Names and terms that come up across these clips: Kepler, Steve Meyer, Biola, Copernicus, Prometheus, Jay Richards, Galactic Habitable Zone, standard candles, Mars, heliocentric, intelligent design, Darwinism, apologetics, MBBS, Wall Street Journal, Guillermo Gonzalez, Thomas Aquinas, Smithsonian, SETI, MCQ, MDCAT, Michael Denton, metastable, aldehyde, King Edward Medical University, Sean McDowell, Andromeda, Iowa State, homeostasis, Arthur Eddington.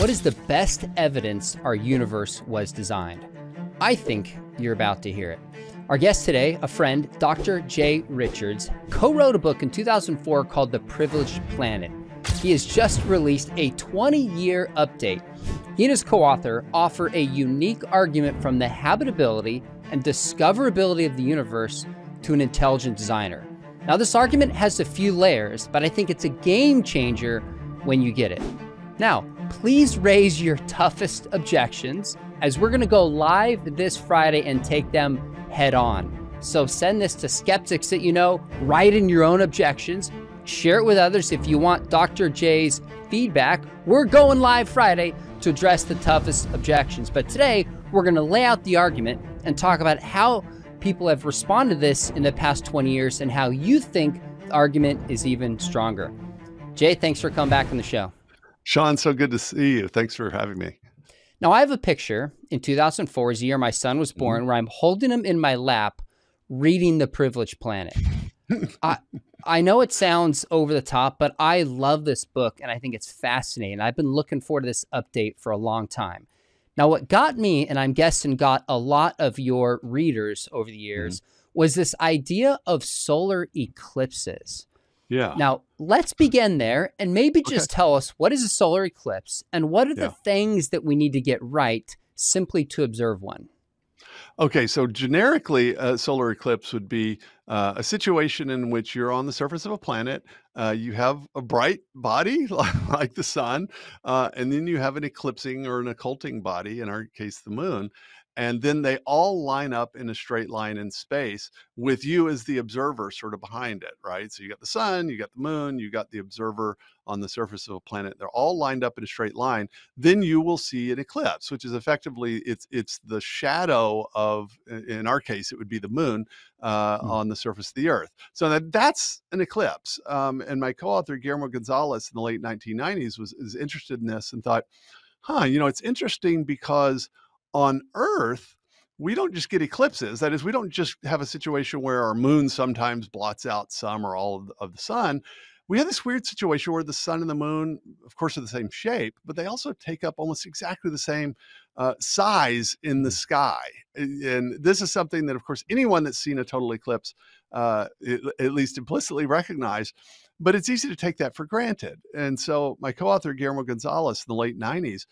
What is the best evidence our universe was designed? I think you're about to hear it. Our guest today, a friend, Dr. Jay Richards, co-wrote a book in 2004 called The Privileged Planet. He has just released a 20-year update. He and his co-author offer a unique argument from the habitability and discoverability of the universe to an intelligent designer. Now, this argument has a few layers, but I think it's a game changer when you get it. Now, please raise your toughest objections, as we're gonna go live this Friday and take them head on. So send this to skeptics that you know, write in your own objections, share it with others if you want Dr. J's feedback. We're going live Friday to address the toughest objections. But today, we're gonna lay out the argument and talk about how people have responded to this in the past 20 years and how you think the argument is even stronger. Jay, thanks for coming back on the show. Sean, so good to see you. Thanks for having me. Now, I have a picture in 2004, is the year my son was born, where I'm holding him in my lap, reading The Privileged Planet. I know it sounds over the top, but I love this book and I think it's fascinating. I've been looking forward to this update for a long time. Now, what got me, and I'm guessing got a lot of your readers over the years, was this idea of solar eclipses. Yeah. Now, let's begin there and maybe just tell us, what is a solar eclipse and what are the things that we need to get right simply to observe one? Okay, so generically, a solar eclipse would be a situation in which you're on the surface of a planet, you have a bright body like the sun, and then you have an eclipsing or an occulting body, in our case, the moon. And then they all line up in a straight line in space with you as the observer sort of behind it, right? So you got the sun, you got the moon, you got the observer on the surface of a planet. They're all lined up in a straight line. Then you will see an eclipse, which is effectively, it's the shadow of, in our case, it would be the moon on the surface of the earth. So that's an eclipse. And my co-author, Guillermo Gonzalez, in the late 1990s was interested in this and thought, you know, it's interesting because on Earth, we don't just get eclipses. That is, we don't just have a situation where our moon sometimes blots out some or all of the sun. We have this weird situation where the sun and the moon, of course, are the same shape, but they also take up almost exactly the same size in the sky. And this is something that, of course, anyone that's seen a total eclipse, at least implicitly recognized, but it's easy to take that for granted. And so my co-author, Guillermo Gonzalez, in the late 90s,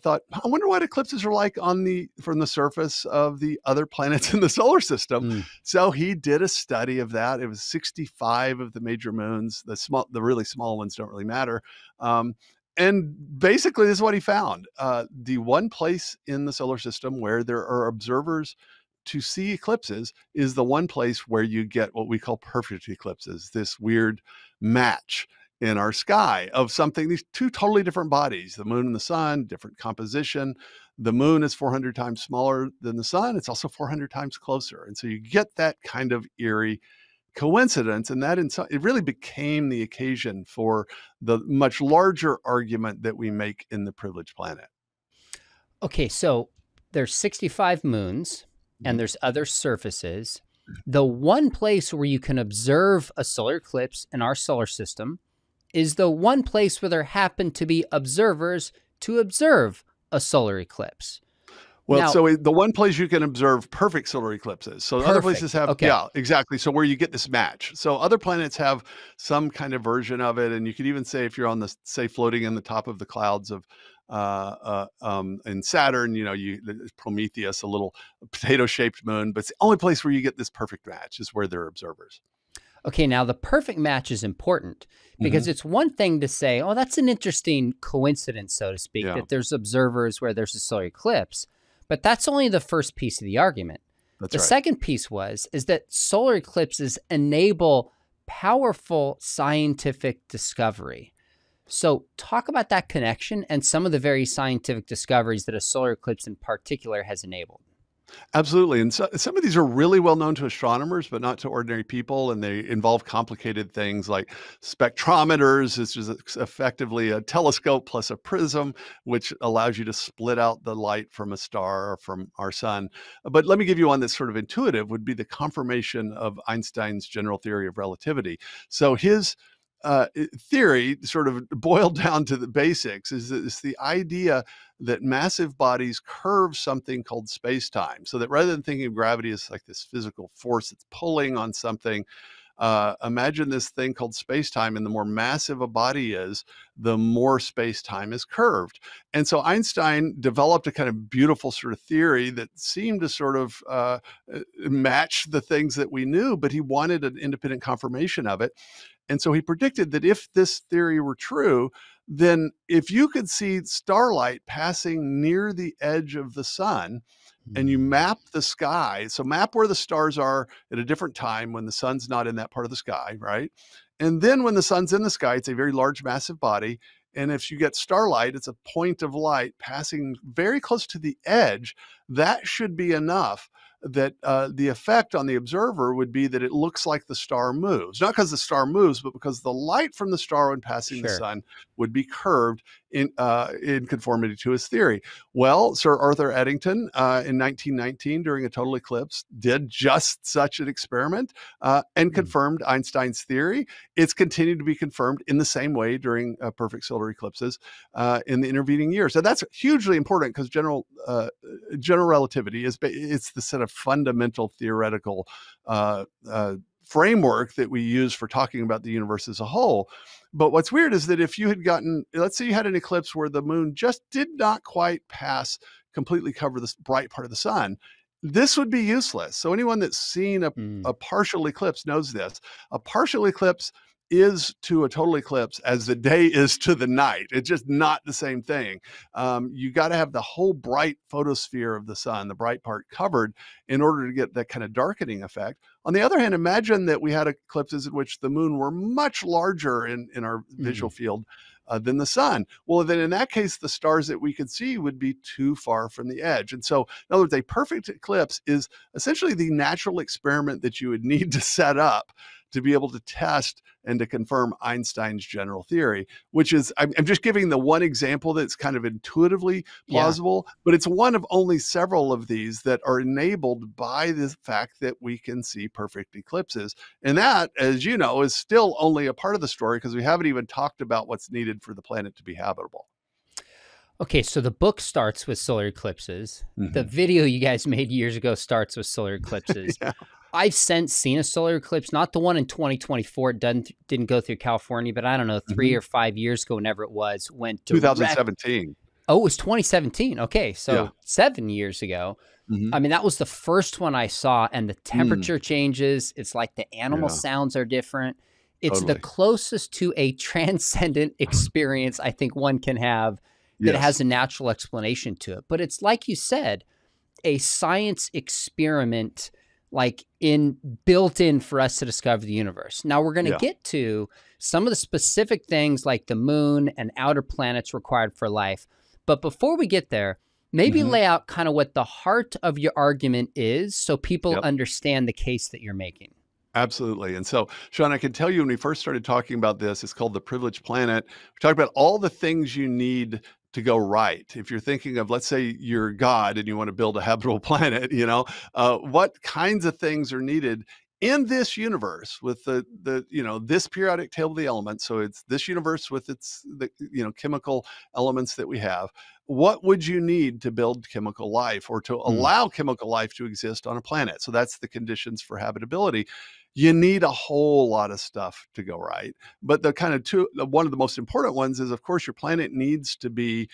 thought, I wonder what eclipses are like on the from the surface of the other planets in the solar system. So he did a study of that. It was 65 of the major moons. The really small ones don't really matter. And basically, this is what he found. The one place in the solar system where there are observers to see eclipses is the one place where you get what we call perfect eclipses, this weird match in our sky of something, these two totally different bodies, the moon and the sun, different composition. The moon is 400 times smaller than the sun. It's also 400 times closer. And so you get that kind of eerie coincidence. And that it really became the occasion for the much larger argument that we make in The Privileged Planet. Okay, so there's 65 moons and there's other surfaces. The one place where you can observe a solar eclipse in our solar system is the one place where there happen to be observers to observe a solar eclipse. Well, now, so the one place you can observe perfect solar eclipses. So other places have, yeah, exactly. So where you get this match. So other planets have some kind of version of it. And you could even say if you're on the, say, floating in the top of the clouds of, in Saturn, you know, Prometheus, a little potato-shaped moon, but it's the only place where you get this perfect match is where there are observers. Okay, now the perfect match is important because it's one thing to say, oh, that's an interesting coincidence, so to speak, that there's observers where there's a solar eclipse, but that's only the first piece of the argument. The second piece is that solar eclipses enable powerful scientific discovery. So talk about that connection and some of the very scientific discoveries that a solar eclipse in particular has enabled. Absolutely. And so, some of these are really well known to astronomers, but not to ordinary people. And they involve complicated things like spectrometers. It's just effectively a telescope plus a prism, which allows you to split out the light from a star or from our sun. But let me give you one that's sort of intuitive, would be the confirmation of Einstein's general theory of relativity. So his theory sort of boiled down to the basics is it's the idea that massive bodies curve something called space-time, so that rather than thinking of gravity as like this physical force that's pulling on something, imagine this thing called space-time, and the more massive a body is, the more space-time is curved. And so Einstein developed a kind of beautiful sort of theory that seemed to sort of match the things that we knew, but he wanted an independent confirmation of it. And so he predicted that if this theory were true, then if you could see starlight passing near the edge of the sun, and you map the sky, so map where the stars are at a different time when the sun's not in that part of the sky, right? And then when the sun's in the sky, it's a very large, massive body. And if you get starlight, it's a point of light passing very close to the edge. That should be enough that the effect on the observer would be that it looks like the star moves, not because the star moves, but because the light from the star when passing the sun would be curved in conformity to his theory. Well, Sir Arthur Eddington in 1919 during a total eclipse did just such an experiment and confirmed Einstein's theory. It's continued to be confirmed in the same way during perfect solar eclipses in the intervening years. So that's hugely important because general relativity is the set of fundamental theoretical framework that we use for talking about the universe as a whole. But what's weird is that if you had gotten, let's say you had an eclipse where the moon just did not quite pass, completely cover this bright part of the sun, this would be useless. So anyone that's seen a partial eclipse knows this. A partial eclipse is to a total eclipse as the day is to the night. It's just not the same thing. You got to have the whole bright photosphere of the sun, the bright part, covered in order to get that kind of darkening effect. On the other hand, imagine that we had eclipses in which the moon were much larger in our visual field than the sun. Well, then in that case, the stars that we could see would be too far from the edge. And so, in other words, a perfect eclipse is essentially the natural experiment that you would need to set up to be able to test and to confirm Einstein's general theory, which is, I'm just giving the one example that's kind of intuitively plausible, but it's one of only several of these that are enabled by the fact that we can see perfect eclipses. And that, as you know, is still only a part of the story because we haven't even talked about what's needed for the planet to be habitable. Okay, so the book starts with solar eclipses. The video you guys made years ago starts with solar eclipses. I've since seen a solar eclipse, not the one in 2024. It didn't go through California, but I don't know, three or 5 years ago, whenever it was, went to 2017. Oh, it was 2017. Okay, so 7 years ago. I mean, that was the first one I saw, and the temperature changes. It's like the animal sounds are different. It's the closest to a transcendent experience I think one can have that has a natural explanation to it. But it's like you said, a science experiment like built in for us to discover the universe. Now we're going to get to some of the specific things like the moon and outer planets required for life. But before we get there, maybe lay out kind of what the heart of your argument is so people understand the case that you're making. Absolutely. And so, Sean, I can tell you when we first started talking about this, it's called The Privileged Planet. We talked about all the things you need to go right. If you're thinking of, let's say you're God and you want to build a habitable planet, you know, what kinds of things are needed in this universe with the you know, this periodic table of the elements. So it's this universe with the you know, chemical elements that we have. What would you need to build chemical life or to allow chemical life to exist on a planet? So that's the conditions for habitability. You need a whole lot of stuff to go right. But the kind of one of the most important ones is, of course, your planet needs to be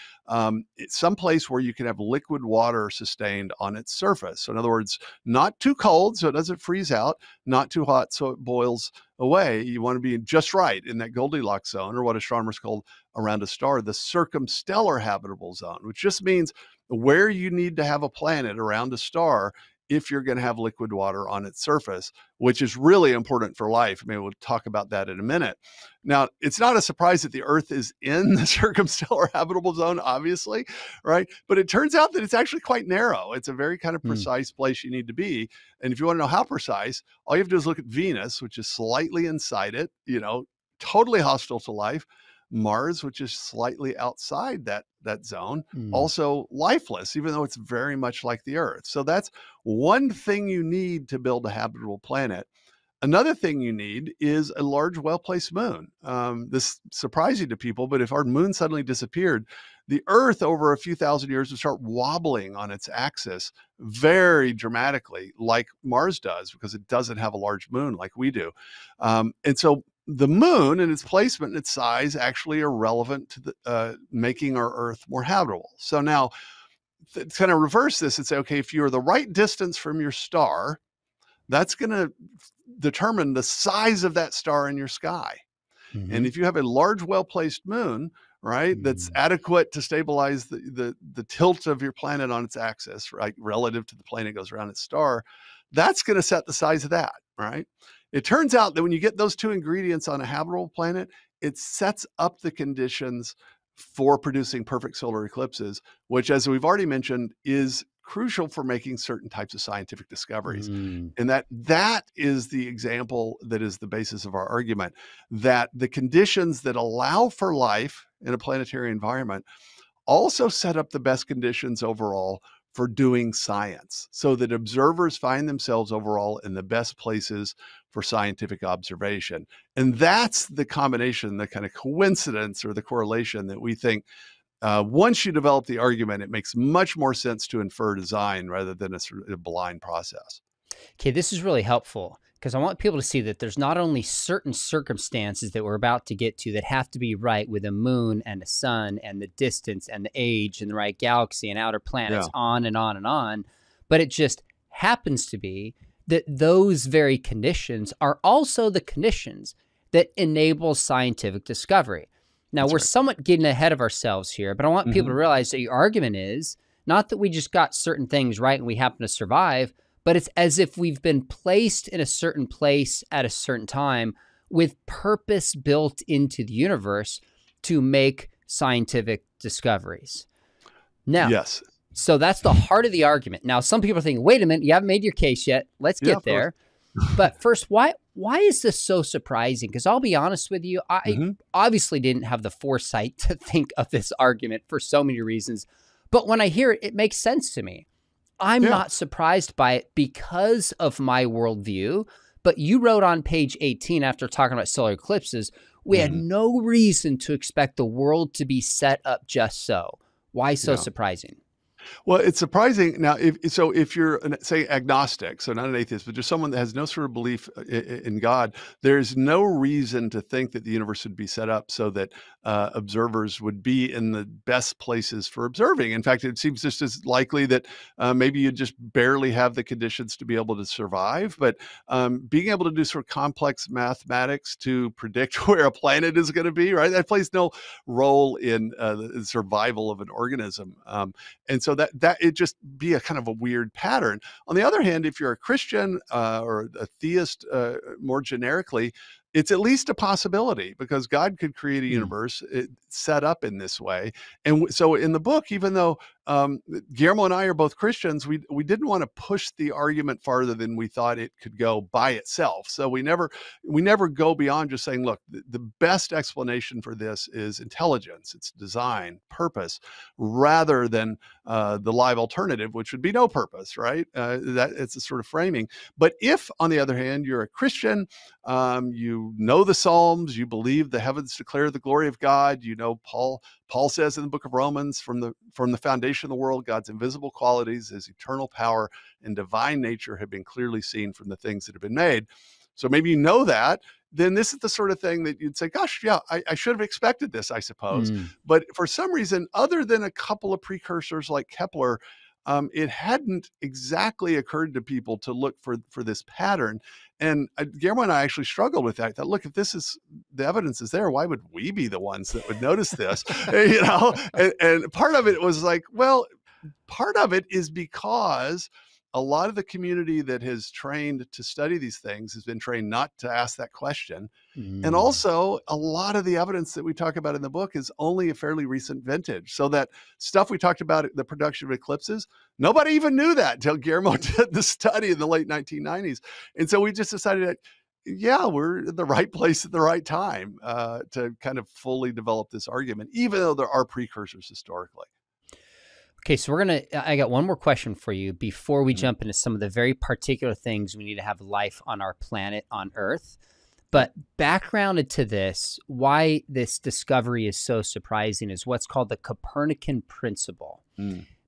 someplace where you can have liquid water sustained on its surface. So in other words, not too cold so it doesn't freeze out, not too hot so it boils away. You want to be just right in that Goldilocks zone, or what astronomers call around a star, the circumstellar habitable zone, which just means where you need to have a planet around a star if you're going to have liquid water on its surface, which is really important for life. I mean, we'll talk about that in a minute. Now, it's not a surprise that the Earth is in the circumstellar habitable zone, obviously, right? But it turns out that it's actually quite narrow. It's a very kind of precise place you need to be. And if you want to know how precise, all you have to do is look at Venus, which is slightly inside it, you know, totally hostile to life. Mars, which is slightly outside that zone, also lifeless, even though it's very much like the Earth. So that's one thing you need to build a habitable planet. Another thing you need is a large, well-placed moon. This is surprising to people, but if our moon suddenly disappeared, the Earth over a few thousand years would start wobbling on its axis very dramatically, like Mars does, because it doesn't have a large moon like we do. And so the moon and its placement and its size actually are relevant to the, making our Earth more habitable. So now, to kind of reverse this and say, okay, if you're the right distance from your star, that's going to determine the size of that star in your sky. Mm-hmm. And if you have a large, well-placed moon, right, mm-hmm. that's adequate to stabilize the tilt of your planet on its axis, right, relative to the planet goes around its star, that's going to set the size of that, right? It turns out that when you get those two ingredients on a habitable planet, it sets up the conditions for producing perfect solar eclipses, which, as we've already mentioned, is crucial for making certain types of scientific discoveries. Mm. And that is the example that is the basis of our argument, that the conditions that allow for life in a planetary environment also set up the best conditions overall for doing science, so that observers find themselves overall in the best places for scientific observation. And that's the combination, the kind of coincidence or the correlation that we think, once you develop the argument, it makes much more sense to infer design rather than a sort of blind process. Okay, this is really helpful, because I want people to see that there's not only certain circumstances that we're about to get to that have to be right with a moon and a sun and the distance and the age and the right galaxy and outer planets, yeah. on and on and on, but it just happens to be that those very conditions are also the conditions that enable scientific discovery. Now, that's we're right. somewhat getting ahead of ourselves here, but I want mm-hmm. people to realize that your argument is not that we just got certain things right and we happen to survive, but it's as if we've been placed in a certain place at a certain time with purpose built into the universe to make scientific discoveries. Now, yes. So that's the heart of the argument. Now, some people are thinking, wait a minute, you haven't made your case yet. Let's get there. But first, why is this so surprising? Because I'll be honest with you, I mm-hmm. obviously didn't have the foresight to think of this argument for so many reasons. But when I hear it, it makes sense to me. I'm yeah. not surprised by it because of my worldview, but you wrote on page 18, after talking about solar eclipses, we mm-hmm. had no reason to expect the world to be set up just so. Why so yeah. surprising? Well, it's surprising. Now, if you're, say, agnostic, so not an atheist, but just someone that has no sort of belief in God, there's no reason to think that the universe would be set up so that observers would be in the best places for observing. In fact, it seems just as likely that maybe you just barely have the conditions to be able to survive. But being able to do sort of complex mathematics to predict where a planet is going to be, right, that plays no role in the survival of an organism. And so that it just be a kind of a weird pattern. On the other hand, if you're a Christian or a theist more generically, it's at least a possibility, because God could create a universe set up in this way. And so in the book, even though Guillermo and I are both Christians, we didn't want to push the argument farther than we thought it could go by itself. So we never go beyond just saying, look, the best explanation for this is intelligence, it's design, purpose, rather than the live alternative, which would be no purpose, right? That it's a sort of framing. But if, on the other hand, you're a Christian, you know the Psalms, you believe the heavens declare the glory of God, you know Paul says in the book of Romans, from the foundation of the world, God's invisible qualities, his eternal power and divine nature have been clearly seen from the things that have been made. So maybe you know that, then this is the sort of thing that you'd say, gosh, yeah, I should have expected this, I suppose. But for some reason, other than a couple of precursors like Kepler, it hadn't exactly occurred to people to look for this pattern. And Guillermo and I actually struggled with that. I thought, look, if this is, the evidence is there, why would we be the ones that would notice this? You know, and part of it was like, well, part of it is because a lot of the community that has trained to study these things has been trained not to ask that question. And also, a lot of the evidence that we talk about in the book is only a fairly recent vintage. So that stuff we talked about, the production of eclipses, nobody even knew that until Guillermo did the study in the late 1990s. And so we just decided that, yeah, we're in the right place at the right time to kind of fully develop this argument, even though there are precursors historically. Okay, so we're going to, I got one more question for you before we jump into some of the very particular things we need to have life on our planet on Earth. But backgrounded to this, why this discovery is so surprising is what's called the Copernican principle.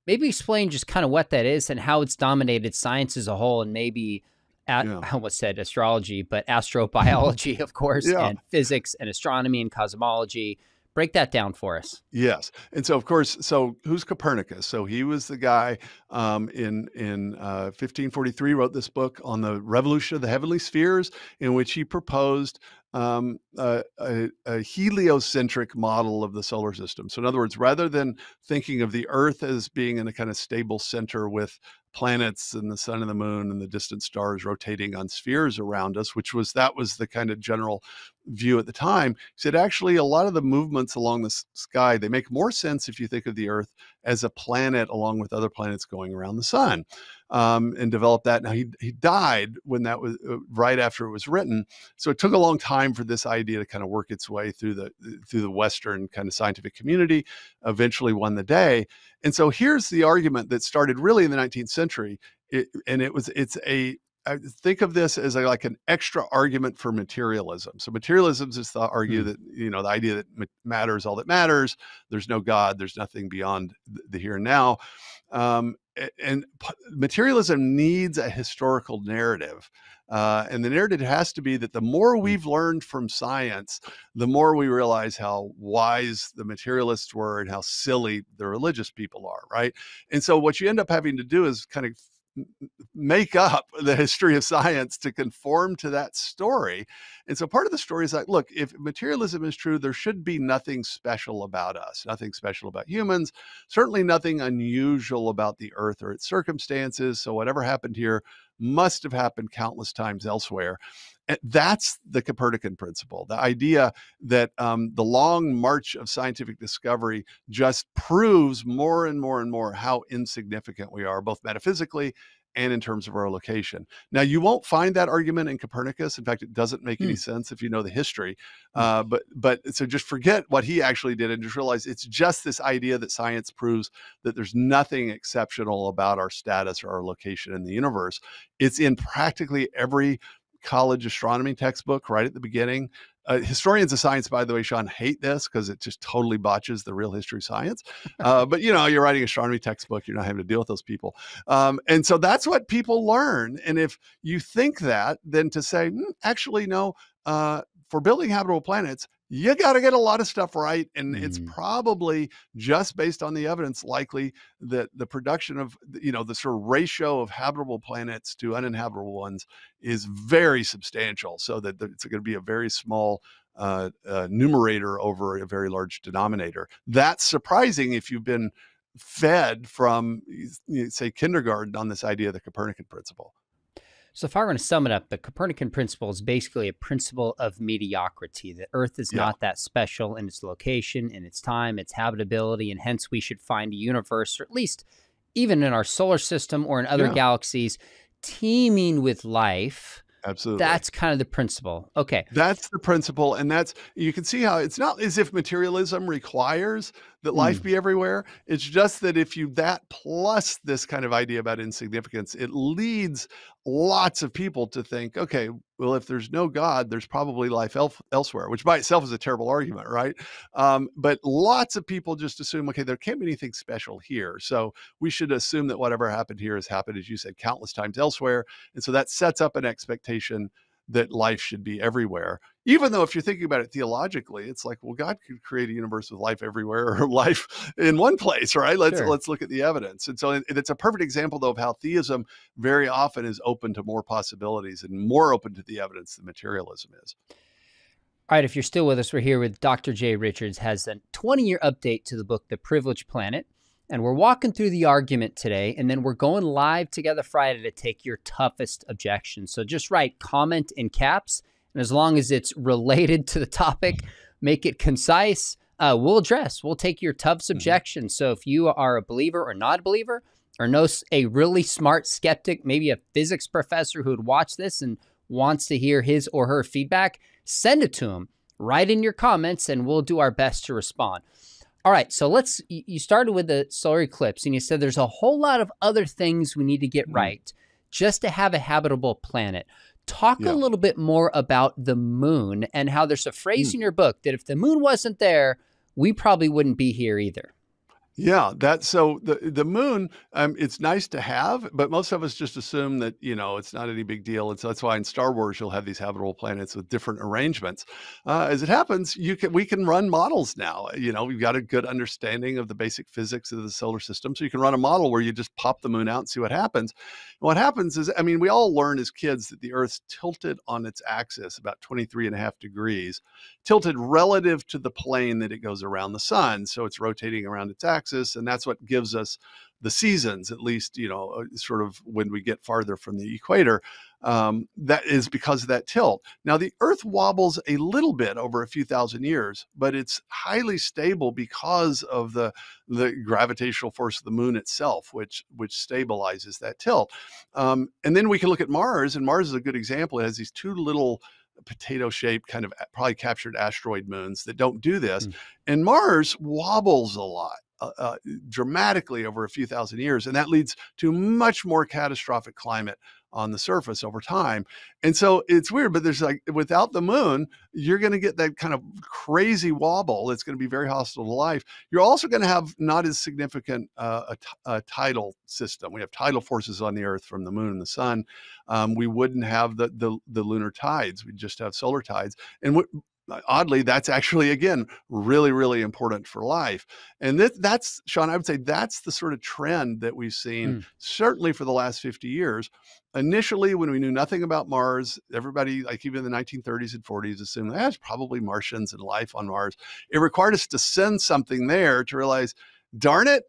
Maybe explain just kind of what that is and how it's dominated science as a whole, and maybe, I almost said astrology, but astrobiology, of course, and physics and astronomy and cosmology. Break that down for us. Yes. And so, of course, so who's Copernicus? So he was the guy in 1543 wrote this book on the revolution of the heavenly spheres, in which he proposed a heliocentric model of the solar system. So in other words, rather than thinking of the Earth as being in a kind of stable center with planets and the sun and the moon and the distant stars rotating on spheres around us, which was, that was the kind of general view at the time, he said, actually, a lot of the movements along the sky, they make more sense if you think of the Earth as a planet along with other planets going around the sun, and developed that. Now, he died when that was right after it was written. So it took a long time for this idea to kind of work its way through the Western kind of scientific community, eventually won the day. And so here's the argument that started really in the 19th century. I think of this as like an extra argument for materialism. So materialism is to argue that, you know, the idea that matter is all that matters. There's no God. There's nothing beyond the here and now. And materialism needs a historical narrative. And the narrative has to be that the more we've learned from science, the more we realize how wise the materialists were and how silly the religious people are, right? And so what you end up having to do is kind of make up the history of science to conform to that story. And so part of the story is like, look, if materialism is true, there should be nothing special about us, nothing special about humans, certainly nothing unusual about the Earth or its circumstances. So whatever happened here must have happened countless times elsewhere. And that's the Copernican principle, the idea that the long march of scientific discovery just proves more and more and more how insignificant we are, both metaphysically and in terms of our location. Now, you won't find that argument in Copernicus. In fact, it doesn't make any sense if you know the history. So just forget what he actually did and just realize it's just this idea that science proves that there's nothing exceptional about our status or our location in the universe. It's in practically every college astronomy textbook right at the beginning. Historians of science, by the way, Sean, hate this because it just totally botches the real history of science. But, you know, you're writing an astronomy textbook, you're not having to deal with those people. And so that's what people learn. And if you think that, then to say, actually, no, for building habitable planets, you got to get a lot of stuff right. And it's probably just based on the evidence likely that the production of, you know, the sort of ratio of habitable planets to uninhabitable ones is very substantial, so that it's going to be a very small numerator over a very large denominator. That's surprising if you've been fed from, say, kindergarten on this idea of the Copernican principle. So if I were going to sum it up, the Copernican principle is basically a principle of mediocrity. The Earth is not that special in its location, in its time, its habitability, and hence we should find a universe, or at least even in our solar system or in other galaxies, teeming with life. Absolutely. That's kind of the principle. Okay. That's the principle. And that's, you can see how it's not as if materialism requires that life be everywhere. It's just that if you, that plus this kind of idea about insignificance, it leads lots of people to think, okay, well, if there's no God, there's probably life elsewhere, which by itself is a terrible argument, right? But lots of people just assume, okay, there can't be anything special here. So we should assume that whatever happened here has happened, as you said, countless times elsewhere. And so that sets up an expectation that life should be everywhere. Even though if you're thinking about it theologically, it's like, well, God could create a universe with life everywhere or life in one place, right? Let's look at the evidence. And so it's a perfect example, though, of how theism very often is open to more possibilities and more open to the evidence than materialism is. All right, if you're still with us, we're here with Dr. Jay Richards, has a 20-year update to the book, The Privileged Planet. And we're walking through the argument today, and then we're going live together Friday to take your toughest objections. So just write comment in caps, and as long as it's related to the topic, make it concise. We'll take your toughest objections. So if you are a believer or not a believer, or know a really smart skeptic, maybe a physics professor who would watch this and wants to hear his or her feedback, send it to him. Write in your comments, and we'll do our best to respond. All right, so let's, you started with the solar eclipse and you said there's a whole lot of other things we need to get right just to have a habitable planet. Talk a little bit more about the moon and how there's a phrase in your book that if the moon wasn't there, we probably wouldn't be here either. Yeah, that's so the moon, it's nice to have, but most of us just assume that, you know, it's not any big deal. And so that's why in Star Wars, you'll have these habitable planets with different arrangements. As it happens, we can run models now. You know, we've got a good understanding of the basic physics of the solar system. So you can run a model where you just pop the moon out and see what happens. And what happens is, I mean, we all learn as kids that the Earth's tilted on its axis about 23.5 degrees, tilted relative to the plane that it goes around the sun. So it's rotating around its axis. And that's what gives us the seasons, at least, you know, sort of when we get farther from the equator. That is because of that tilt. Now, the Earth wobbles a little bit over a few thousand years, but it's highly stable because of the gravitational force of the moon itself, which stabilizes that tilt. And then we can look at Mars, and Mars is a good example. It has these two little potato-shaped, kind of probably captured asteroid moons that don't do this. And Mars wobbles a lot. Dramatically over a few thousand years. And that leads to much more catastrophic climate on the surface over time. And so it's weird, but there's like, without the moon, you're going to get that kind of crazy wobble. It's going to be very hostile to life. You're also going to have not as significant a tidal system. We have tidal forces on the Earth from the moon and the sun. We wouldn't have the lunar tides. We'd just have solar tides. And what, oddly, that's actually, again, really, really important for life. And that's, Sean, I would say that's the sort of trend that we've seen, certainly for the last 50 years. Initially, when we knew nothing about Mars, everybody, like even in the 1930s and 40s, assumed that's probably Martians and life on Mars. It required us to send something there to realize, darn it,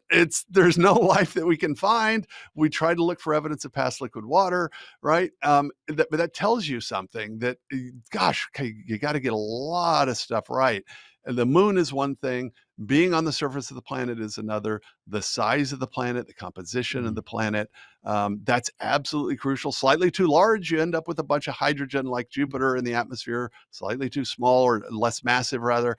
there's no life that we can find. We tried to look for evidence of past liquid water, right? But that tells you something that, gosh, okay, you got to get a lot of stuff right. And the moon is one thing. Being on the surface of the planet is another. The size of the planet, the composition of the planet, that's absolutely crucial. Slightly too large, you end up with a bunch of hydrogen like Jupiter in the atmosphere. Slightly too small, or less massive rather,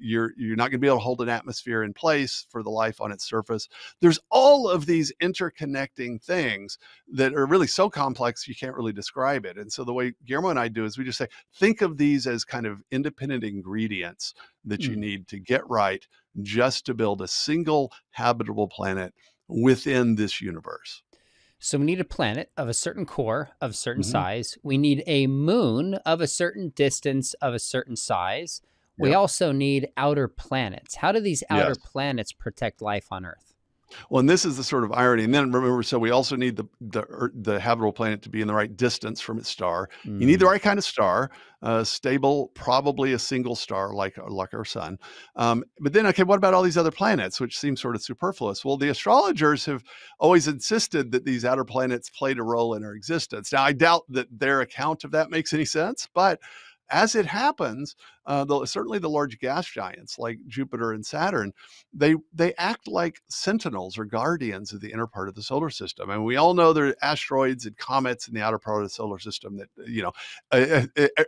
you're not going to be able to hold an atmosphere in place for the life on its surface. There's all of these interconnecting things that are really so complex you can't really describe it. And so the way Guillermo and I do is we just say, think of these as kind of independent ingredients that you need to get right just to build a single habitable planet within this universe. So we need a planet of a certain core, of a certain size. We need a moon of a certain distance, of a certain size. We also need outer planets. How do these outer planets protect life on Earth? Well, and this is the sort of irony. And then remember, so we also need the habitable planet to be in the right distance from its star. You need the right kind of star, stable, probably a single star like our sun. But then, okay, what about all these other planets, which seem sort of superfluous? Well, the astrologers have always insisted that these outer planets played a role in our existence. Now, I doubt that their account of that makes any sense, but as it happens, certainly the large gas giants like Jupiter and Saturn, they act like sentinels or guardians of the inner part of the solar system. And we all know there are asteroids and comets in the outer part of the solar system that, you know,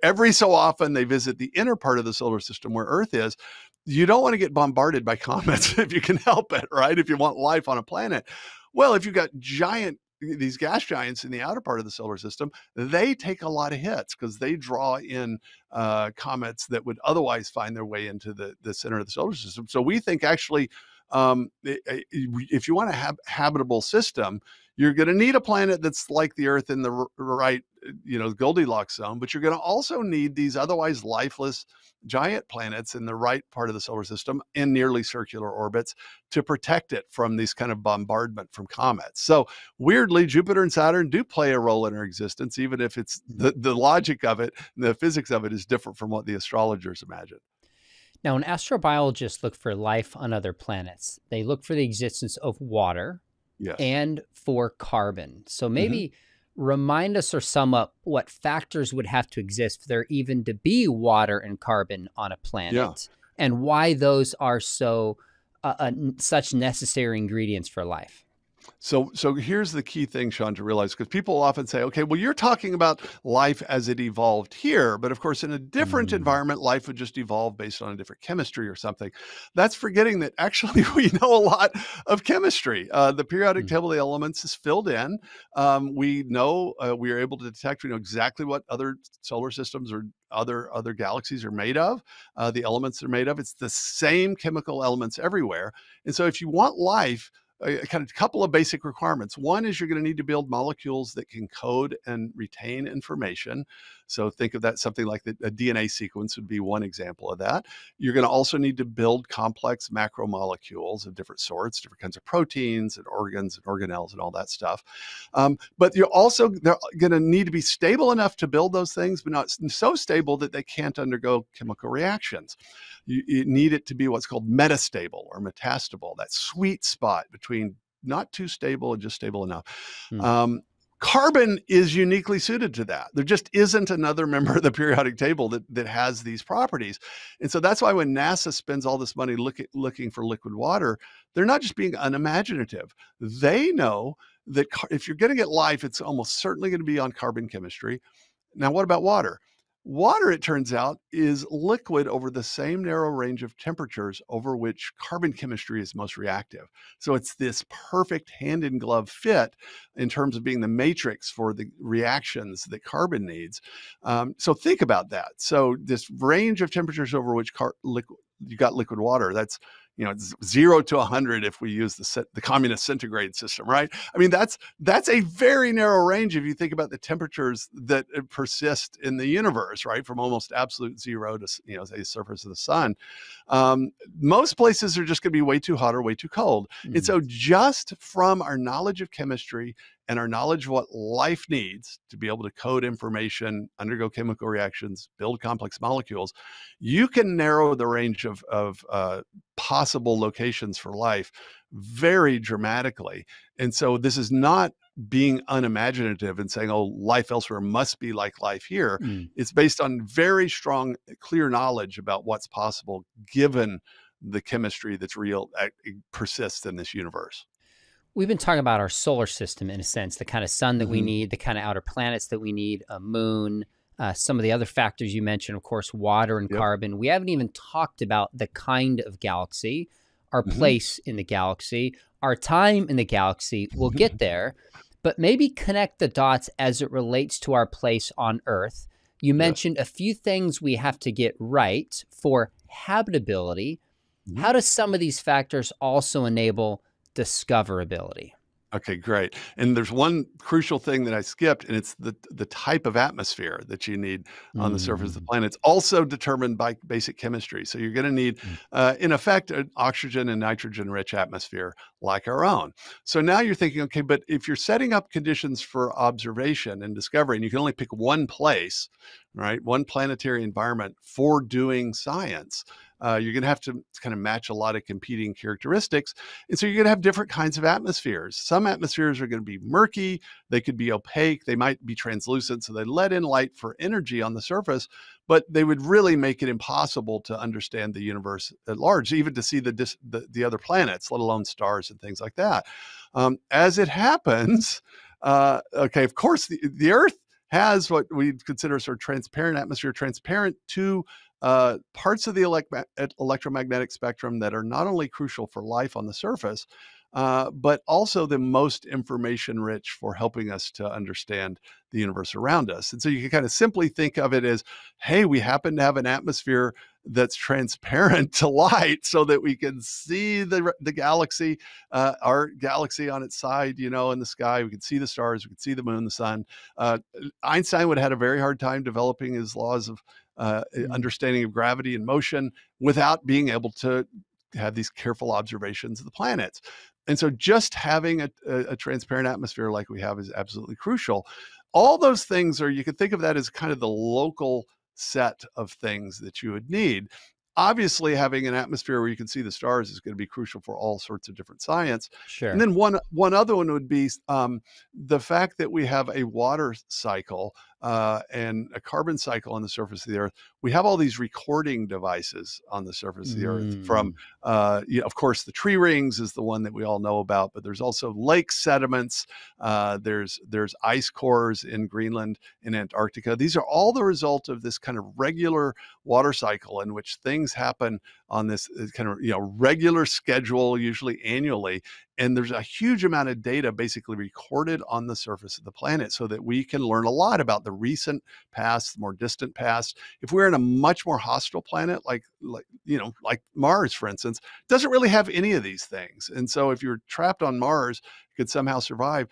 every so often they visit the inner part of the solar system where Earth is. You don't want to get bombarded by comets if you can help it, right? If you want life on a planet. Well, if you've got these gas giants in the outer part of the solar system, they take a lot of hits because they draw in comets that would otherwise find their way into the center of the solar system. So we think actually, if you want a habitable system, you're going to need a planet that's like the Earth in the right, you know, Goldilocks zone, but you're going to also need these otherwise lifeless giant planets in the right part of the solar system in nearly circular orbits to protect it from these kind of bombardment from comets. So weirdly, Jupiter and Saturn do play a role in our existence, even if it's the logic of it, the physics of it is different from what the astrologers imagined. Now, when astrobiologists look for life on other planets, they look for the existence of water and for carbon. So maybe remind us or sum up what factors would have to exist for there even to be water and carbon on a planet and why those are so such necessary ingredients for life. So here's the key thing, Sean, to realize, because people often say, okay, well, you're talking about life as it evolved here, but of course, in a different environment, life would just evolve based on a different chemistry or something. That's forgetting that actually we know a lot of chemistry. The periodic table of elements is filled in. We know, we are able to detect, we know exactly what other solar systems or other galaxies are made of, the elements they're made of. It's the same chemical elements everywhere. And so if you want life, a kind of couple of basic requirements. One is you're going to need to build molecules that can code and retain information. So think of that, something like a DNA sequence would be one example of that. You're going to also need to build complex macromolecules of different sorts, different kinds of proteins and organs and organelles and all that stuff. But you're also going to need to be stable enough to build those things, but not so stable that they can't undergo chemical reactions. You need it to be what's called metastable or metastable, that sweet spot between not too stable and just stable enough. Carbon is uniquely suited to that. There just isn't another member of the periodic table that has these properties. And so that's why when NASA spends all this money looking for liquid water, they're not just being unimaginative. They know that if you're going to get life, it's almost certainly going to be on carbon chemistry. Now, what about water? Water, it turns out, is liquid over the same narrow range of temperatures over which carbon chemistry is most reactive. So it's this perfect hand-in-glove fit in terms of being the matrix for the reactions that carbon needs. So think about that. So this range of temperatures over which you got liquid water, that's, you know, it's 0 to 100 if we use the communist centigrade system, right? I mean, that's a very narrow range if you think about the temperatures that persist in the universe, right? From almost absolute zero to, you know, say the surface of the sun. Most places are just going to be way too hot or way too cold. And so just from our knowledge of chemistry and our knowledge of what life needs to be able to code information, undergo chemical reactions, build complex molecules, you can narrow the range of possible locations for life very dramatically. And so this is not being unimaginative and saying, oh, life elsewhere must be like life here. It's based on very strong, clear knowledge about what's possible given the chemistry that's real, persists in this universe. We've been talking about our solar system, in a sense, the kind of sun that we need, the kind of outer planets that we need, a moon, some of the other factors you mentioned, of course, water and carbon. We haven't even talked about the kind of galaxy, our place in the galaxy, our time in the galaxy. We'll get there, but maybe connect the dots as it relates to our place on Earth. You mentioned a few things we have to get right for habitability. How do some of these factors also enable discoverability? Okay, great. And there's one crucial thing that I skipped, and it's the type of atmosphere that you need on the surface of the planet. It's also determined by basic chemistry. So you're going to need, in effect, an oxygen and nitrogen-rich atmosphere like our own. So now you're thinking, okay, but if you're setting up conditions for observation and discovery, and you can only pick one place, right, one planetary environment for doing science, you're going to have to kind of match a lot of competing characteristics. And so you're going to have different kinds of atmospheres. Some atmospheres are going to be murky. They could be opaque. They might be translucent. So they let in light for energy on the surface, but they would really make it impossible to understand the universe at large, even to see the other planets, let alone stars and things like that. As it happens, okay, of course, the Earth has what we consider sort of transparent atmosphere, transparent to parts of the electromagnetic spectrum that are not only crucial for life on the surface, but also the most information rich for helping us to understand the universe around us. And so you can kind of simply think of it as, hey, we happen to have an atmosphere that's transparent to light so that we can see the galaxy, our galaxy on its side, you know, in the sky. We can see the stars, we can see the moon, the sun. Einstein would have had a very hard time developing his laws of understanding of gravity and motion without being able to have these careful observations of the planets. And so just having a transparent atmosphere like we have is absolutely crucial. All those things are, you can think of that as kind of the local set of things that you would need. Obviously, having an atmosphere where you can see the stars is going to be crucial for all sorts of different science. Sure. And then one other one would be the fact that we have a water cycle and a carbon cycle on the surface of the Earth. We have all these recording devices on the surface of the Earth from, of course, the tree rings is the one that we all know about, but there's also lake sediments. There's ice cores in Greenland and Antarctica. These are all the result of this kind of regular water cycle in which things happen on this kind of, regular schedule, usually annually. And there's a huge amount of data basically recorded on the surface of the planet so that we can learn a lot about the recent past, the more distant past. If we're in a much more hostile planet, like Mars, for instance, doesn't really have any of these things. And so if you're trapped on Mars, you could somehow survive,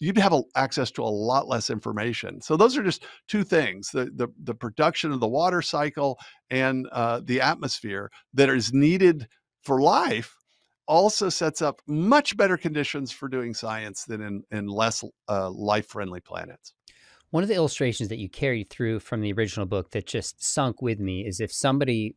you'd have access to a lot less information. So those are just two things, the production of the water cycle and the atmosphere that is needed for life. Also sets up much better conditions for doing science than in less life-friendly planets. One of the illustrations that you carried through from the original book that just sunk with me is if somebody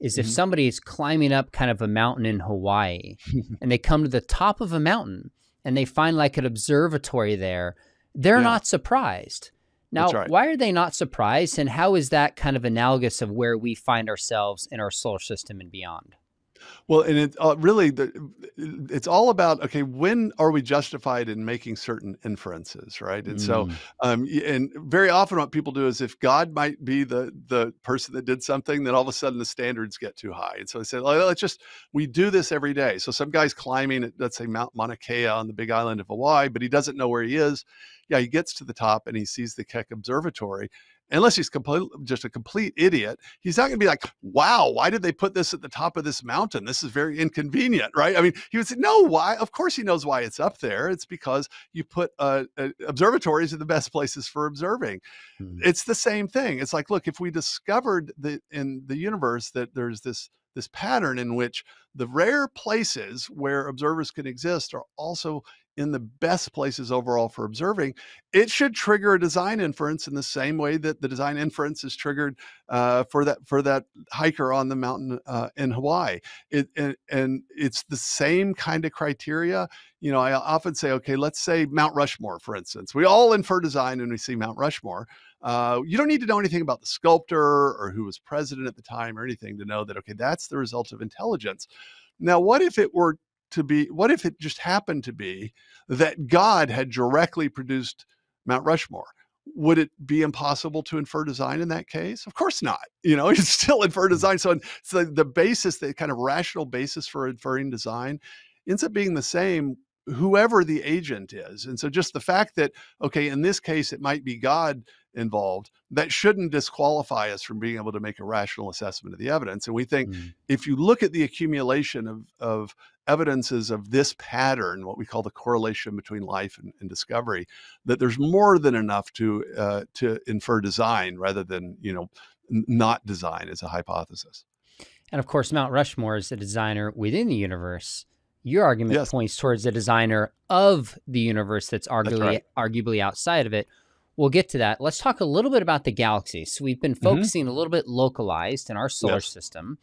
is climbing up kind of a mountain in Hawaii and they come to the top of a mountain and they find like an observatory there, they're not surprised. Now, right. Why are they not surprised? And how is that kind of analogous of where we find ourselves in our solar system and beyond? Well, and it really, it's all about, okay, when are we justified in making certain inferences, right? And so, and very often what people do is if God might be the person that did something, then all of a sudden the standards get too high. And so they say, we do this every day. So some guy's climbing, let's say Mount Mauna Kea on the big island of Hawaii, but he doesn't know where he is. Yeah, he gets to the top and he sees the Keck Observatory. Unless he's just a complete idiot, he's not going to be like, wow, why did they put this at the top of this mountain? This is very inconvenient, right? I mean, he would say, no, why? Of course he knows why it's up there. It's because you put observatories are the best places for observing. It's the same thing. It's like, look, if we discovered in the universe that there's this pattern in which the rare places where observers can exist are also in the best places overall for observing, it should trigger a design inference in the same way that the design inference is triggered for that hiker on the mountain in Hawaii. And it's the same kind of criteria. I often say, okay, let's say Mount Rushmore, for instance. We all infer design when we see Mount Rushmore. You don't need to know anything about the sculptor or who was president at the time or anything to know that, okay, that's the result of intelligence. Now, what if it just happened to be that God had directly produced Mount Rushmore? Would it be impossible to infer design in that case? Of course not. You'd still infer design. So the basis, the kind of rational basis for inferring design ends up being the same, whoever the agent is. And so just the fact that, okay, in this case, it might be God involved, that shouldn't disqualify us from being able to make a rational assessment of the evidence. And we think if you look at the accumulation of evidences of this pattern, what we call the correlation between life and discovery, that there's more than enough to infer design rather than, not design as a hypothesis. And of course, Mount Rushmore is the designer within the universe. Your argument points towards the designer of the universe that's arguably outside of it. We'll get to that. Let's talk a little bit about the galaxy. So we've been focusing a little bit localized in our solar system.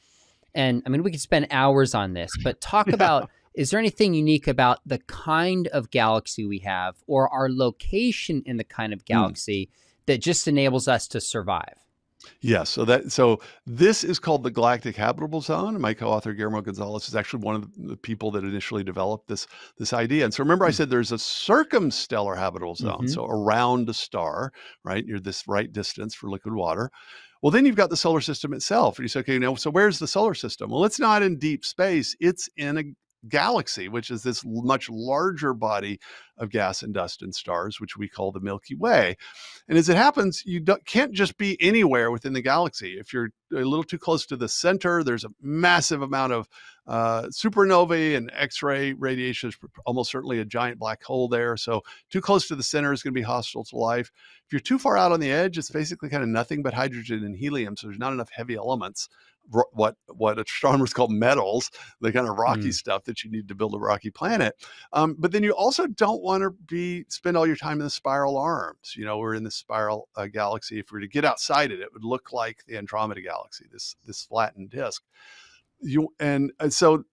And I mean, we could spend hours on this, but talk about, is there anything unique about the kind of galaxy we have or our location in the kind of galaxy that just enables us to survive? Yeah, so this is called the Galactic Habitable Zone. My co-author Guillermo Gonzalez is actually one of the people that initially developed this idea. And so remember, I said there's a circumstellar habitable zone, so around a star, right? You're this right distance for liquid water. Well, then you've got the solar system itself, and you say, okay, so where's the solar system? Well, it's not in deep space; it's in a galaxy, which is this much larger body of gas and dust and stars, which we call the Milky Way. And as it happens, you can't just be anywhere within the galaxy. If you're a little too close to the center, there's a massive amount of supernovae and X-ray radiation. There's almost certainly a giant black hole there. So too close to the center is going to be hostile to life. If you're too far out on the edge, it's basically kind of nothing but hydrogen and helium. So there's not enough heavy elements, what astronomers call metals, the kind of rocky stuff that you need to build a rocky planet. But then you also don't want to spend all your time in the spiral arms. We're in the spiral galaxy. If we were to get outside it would look like the Andromeda galaxy, this flattened disk. And so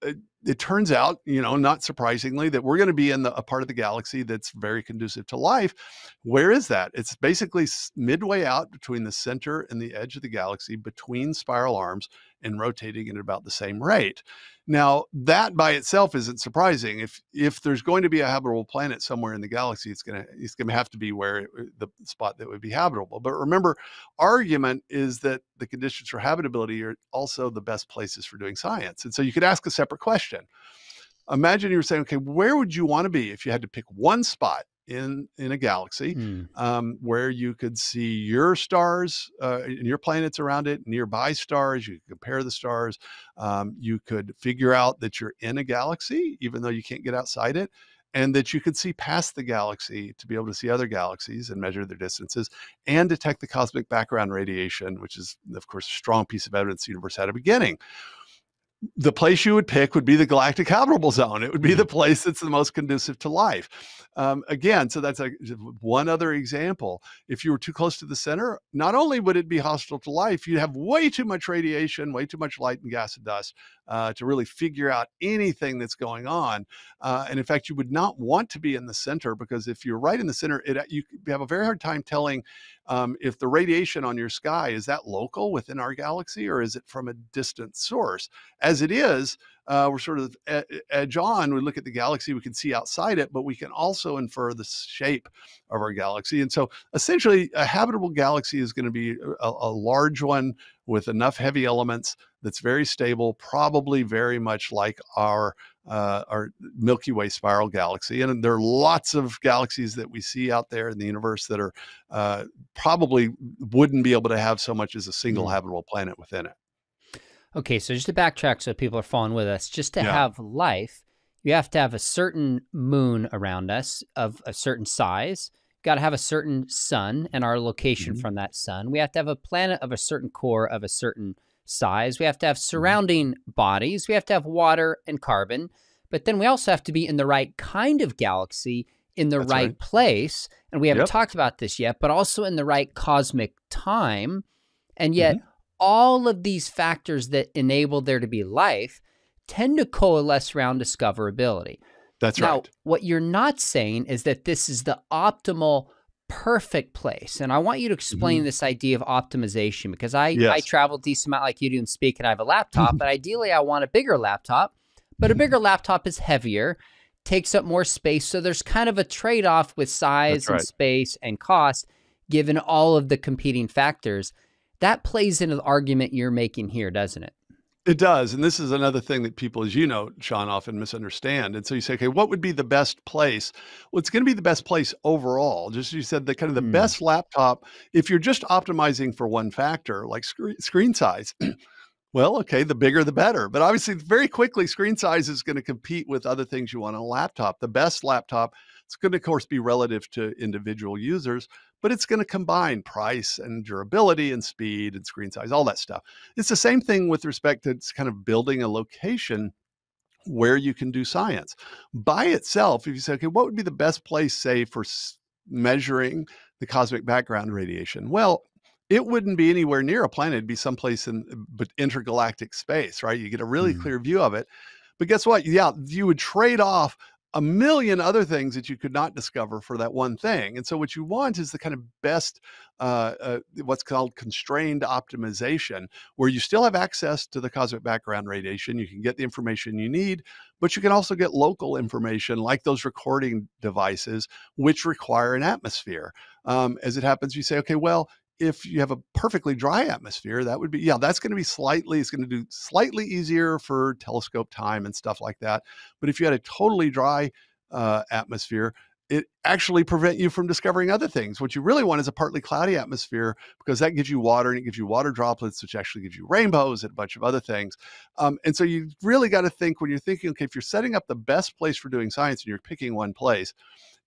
it turns out, you know, not surprisingly, that we're going to be in a part of the galaxy that's very conducive to life. Where is that? It's basically midway out between the center and the edge of the galaxy, between spiral arms, and rotating at about the same rate. Now, that by itself isn't surprising. If there's going to be a habitable planet somewhere in the galaxy, it's going to have to be where the spot that would be habitable. But remember, our argument is that the conditions for habitability are also the best places for doing science. And so you could ask a separate question. Imagine you were saying, okay, where would you want to be if you had to pick one spot in a galaxy where you could see your stars and your planets around it, nearby stars, you could compare the stars, you could figure out that you're in a galaxy, even though you can't get outside it, and that you could see past the galaxy to be able to see other galaxies and measure their distances and detect the cosmic background radiation, which is, of course, a strong piece of evidence the universe had a beginning. The place you would pick would be the galactic habitable zone. It would be the place that's the most conducive to life. Again, so that's one other example. If you were too close to the center, not only would it be hostile to life, you'd have way too much radiation, way too much light and gas and dust to really figure out anything that's going on. And in fact, you would not want to be in the center, because if you're right in the center, you have a very hard time telling if the radiation on your sky, is that local within our galaxy, or is it from a distant source? As it is, we're sort of edge on. We look at the galaxy, we can see outside it, but we can also infer the shape of our galaxy. And so essentially, a habitable galaxy is going to be a large one with enough heavy elements that's very stable, probably very much like our Milky Way spiral galaxy. And there are lots of galaxies that we see out there in the universe that are probably wouldn't be able to have so much as a single habitable planet within it. Okay, so just to backtrack so people are following with us, just to have life, you have to have a certain moon around us of a certain size. You've got to have a certain sun and our location from that sun. We have to have a planet of a certain core of a certain size. We have to have surrounding bodies. We have to have water and carbon. But then we also have to be in the right kind of galaxy in the right place. And we haven't talked about this yet, but also in the right cosmic time. And yet all of these factors that enable there to be life tend to coalesce around discoverability. That's right. Now, what you're not saying is that this is the optimal, perfect place. And I want you to explain this idea of optimization, because I travel a decent amount like you do and speak, and I have a laptop, but ideally I want a bigger laptop, but a bigger laptop is heavier, takes up more space. So there's kind of a trade-off with size and space and cost, given all of the competing factors. That plays into the argument you're making here, doesn't it? It does. And this is another thing that people, as you know, Sean, often misunderstand. And so you say, okay, what would be the best place? Well, it's going to be the best place overall. Just as you said, the kind of the best laptop, if you're just optimizing for one factor, like screen size, well, okay, the bigger, the better. But obviously, very quickly, screen size is going to compete with other things you want on a laptop. The best laptop, it's going to, of course, be relative to individual users, but it's going to combine price and durability and speed and screen size, all that stuff. It's the same thing with respect to kind of building a location where you can do science. By itself, if you say, okay, what would be the best place, say, for measuring the cosmic background radiation? Well, it wouldn't be anywhere near a planet. It'd be someplace in intergalactic space, right? You get a really clear view of it. But guess what? Yeah, you would trade off a million other things that you could not discover for that one thing. And so what you want is the kind of best, what's called constrained optimization, where you still have access to the cosmic background radiation. You can get the information you need, but you can also get local information like those recording devices, which require an atmosphere. As it happens, you say, okay, well, if you have a perfectly dry atmosphere, that would be, yeah, that's going to be slightly, it's going to do slightly easier for telescope time and stuff like that. But if you had a totally dry atmosphere, it actually prevents you from discovering other things. What you really want is a partly cloudy atmosphere, because that gives you water, and it gives you water droplets, which actually gives you rainbows and a bunch of other things. And so you really got to think, when you're thinking, okay, if you're setting up the best place for doing science and you're picking one place,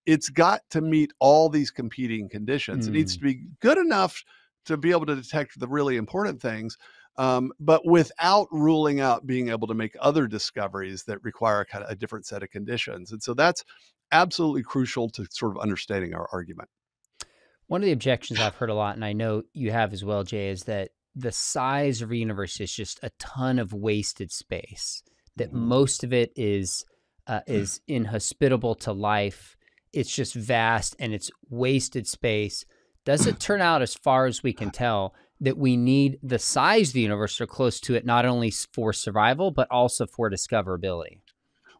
it's got to meet all these competing conditions. It needs to be good enough to be able to detect the really important things, but without ruling out being able to make other discoveries that require kind of a different set of conditions. And so that's absolutely crucial to sort of understanding our argument. One of the objections I've heard a lot, and I know you have as well, Jay, is that the size of the universe is just a ton of wasted space. that most of it is inhospitable to life. It's just vast and it's wasted space. Does it turn out, as far as we can tell, that we need the size of the universe or close to it, not only for survival, but also for discoverability?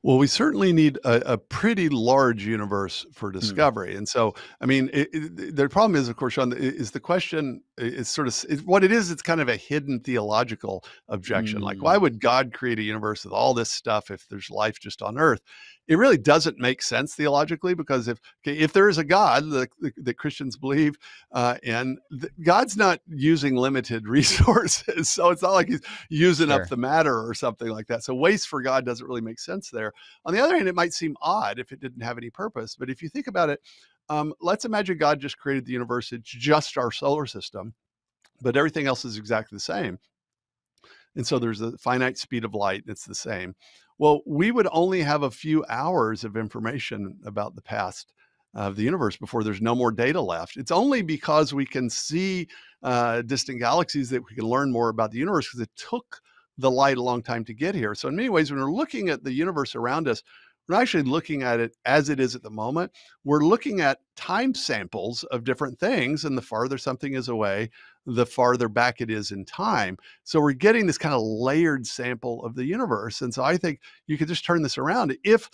Well, we certainly need a pretty large universe for discovery. And so, I mean, the problem is, of course, Sean, is the question is sort of what it is. It's kind of a hidden theological objection. Like, why would God create a universe with all this stuff if there's life just on Earth? It really doesn't make sense theologically, because if there is a God that Christians believe, and God's not using limited resources, so it's not like he's using up the matter or something like that. So waste for God doesn't really make sense there. On the other hand, it might seem odd if it didn't have any purpose, but if you think about it, let's imagine God just created the universe. It's just our solar system, but everything else is exactly the same. And so there's a finite speed of light, and it's the same. Well, we would only have a few hours of information about the past of the universe before there's no more data left. It's only because we can see distant galaxies that we can learn more about the universe, because it took the light a long time to get here. So in many ways, when we're looking at the universe around us, we're not actually looking at it as it is at the moment. We're looking at time samples of different things, and the farther something is away, the farther back it is in time. So we're getting this kind of layered sample of the universe. And so I think you could just turn this around. If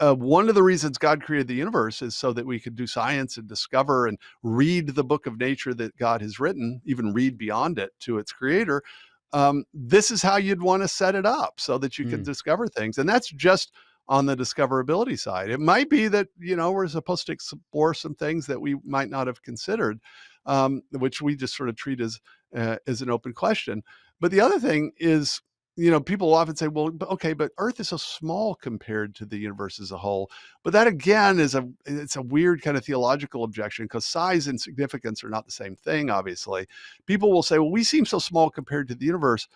one of the reasons God created the universe is so that we could do science and discover and read the book of nature that God has written, even read beyond it to its creator, this is how you'd want to set it up so that you can discover things. And that's just on the discoverability side. It might be that, you know, we're supposed to explore some things that we might not have considered, which we just sort of treat as an open question. But the other thing is, you know, people often say, well, okay, but Earth is so small compared to the universe as a whole. But that, again, is it's a weird kind of theological objection, because size and significance are not the same thing, obviously. People will say, well, we seem so small compared to the universe,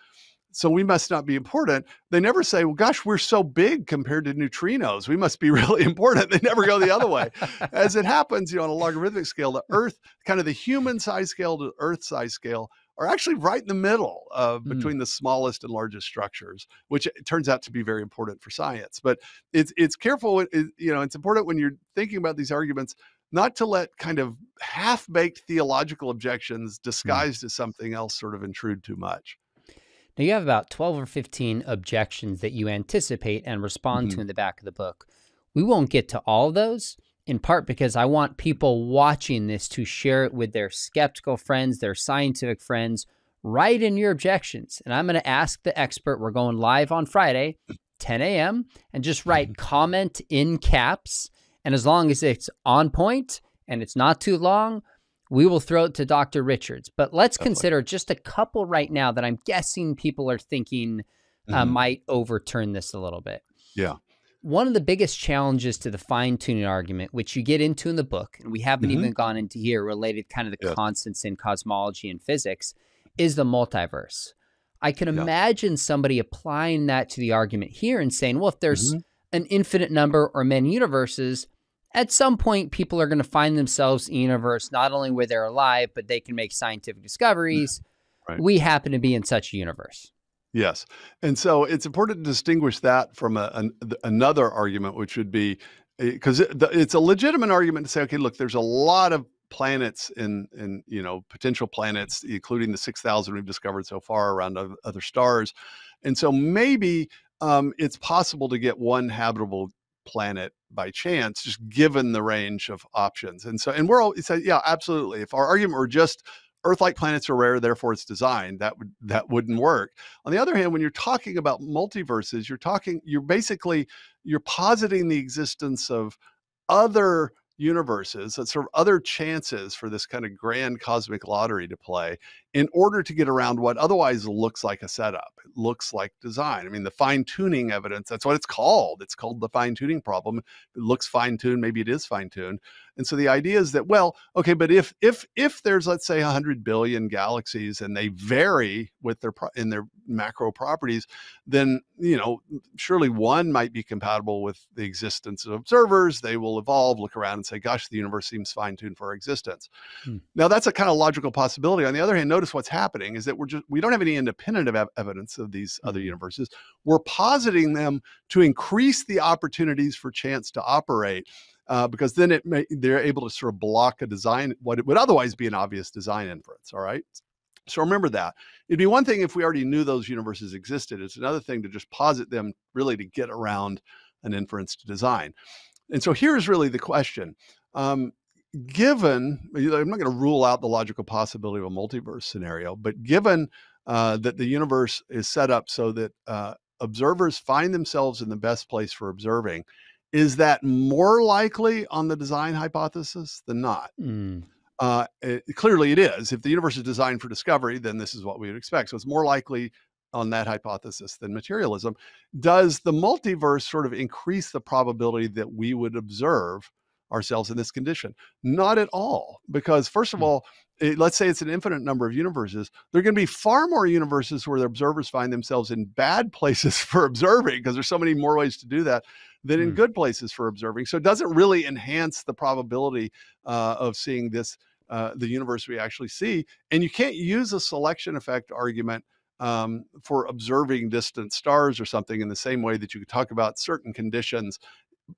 so we must not be important. They never say, well, gosh, we're so big compared to neutrinos, we must be really important. They never go the other way. As it happens, you know, on a logarithmic scale, the Earth, kind of the human size scale to Earth size scale, are actually right in the middle of between the smallest and largest structures, which it turns out to be very important for science. But it's careful. You know, it's important when you're thinking about these arguments not to let kind of half-baked theological objections disguised as something else sort of intrude too much. Now, you have about 12 or 15 objections that you anticipate and respond to in the back of the book. We won't get to all of those, in part because I want people watching this to share it with their skeptical friends, their scientific friends. Write in your objections, and I'm going to ask the expert. We're going live on Friday, 10 a.m., and just write comment in caps, and as long as it's on point and it's not too long, we will throw it to Dr. Richards. But let's consider just a couple right now that I'm guessing people are thinking might overturn this a little bit. Yeah. One of the biggest challenges to the fine-tuning argument, which you get into in the book, and we haven't even gone into here, related kind of the constants in cosmology and physics, is the multiverse. I can imagine somebody applying that to the argument here and saying, well, if there's an infinite number or many universes, at some point, people are going to find themselves in a universe not only where they're alive, but they can make scientific discoveries. Right. We happen to be in such a universe. Yes. And so it's important to distinguish that from another argument, which would be, because it's a legitimate argument to say, okay, look, there's a lot of planets in you know, potential planets, including the 6,000 we've discovered so far around other stars. And so maybe it's possible to get one habitable planet by chance, just given the range of options. And so, and we're all, it's a, yeah, absolutely. If our argument were just Earth-like planets are rare, therefore it's designed, that wouldn't work. On the other hand, when you're talking about multiverses, you're positing the existence of other universes, that sort of other chances for this kind of grand cosmic lottery to play in order to get around what otherwise looks like a setup. It looks like design. I mean, the fine-tuning evidence, that's what it's called. It's called the fine-tuning problem. It looks fine-tuned. Maybe it is fine-tuned. And so the idea is that, well, okay, but if there's, let's say, 100 billion galaxies and they vary with in their macro properties, then, you know, surely one might be compatible with the existence of observers. They will evolve, look around and say, gosh, the universe seems fine-tuned for our existence. Now, that's a kind of logical possibility. On the other hand, notice notice what's happening is that we don't have any independent evidence of these other universes. We're positing them to increase the opportunities for chance to operate, because then they're able to sort of block a design, what it would otherwise be an obvious design inference. All right. So remember that. It'd be one thing if we already knew those universes existed. It's another thing to just posit them really to get around an inference to design. And so here's really the question. Given, I'm not going to rule out the logical possibility of a multiverse scenario, but given that the universe is set up so that observers find themselves in the best place for observing, is that more likely on the design hypothesis than not? Clearly it is. If the universe is designed for discovery, then this is what we would expect. So it's more likely on that hypothesis than materialism. Does the multiverse sort of increase the probability that we would observe ourselves in this condition? Not at all, because first of all, let's say it's an infinite number of universes. There are going to be far more universes where the observers find themselves in bad places for observing, because there's so many more ways to do that than in good places for observing. So it doesn't really enhance the probability of seeing this, the universe we actually see. And you can't use a selection effect argument for observing distant stars or something in the same way that you could talk about certain conditions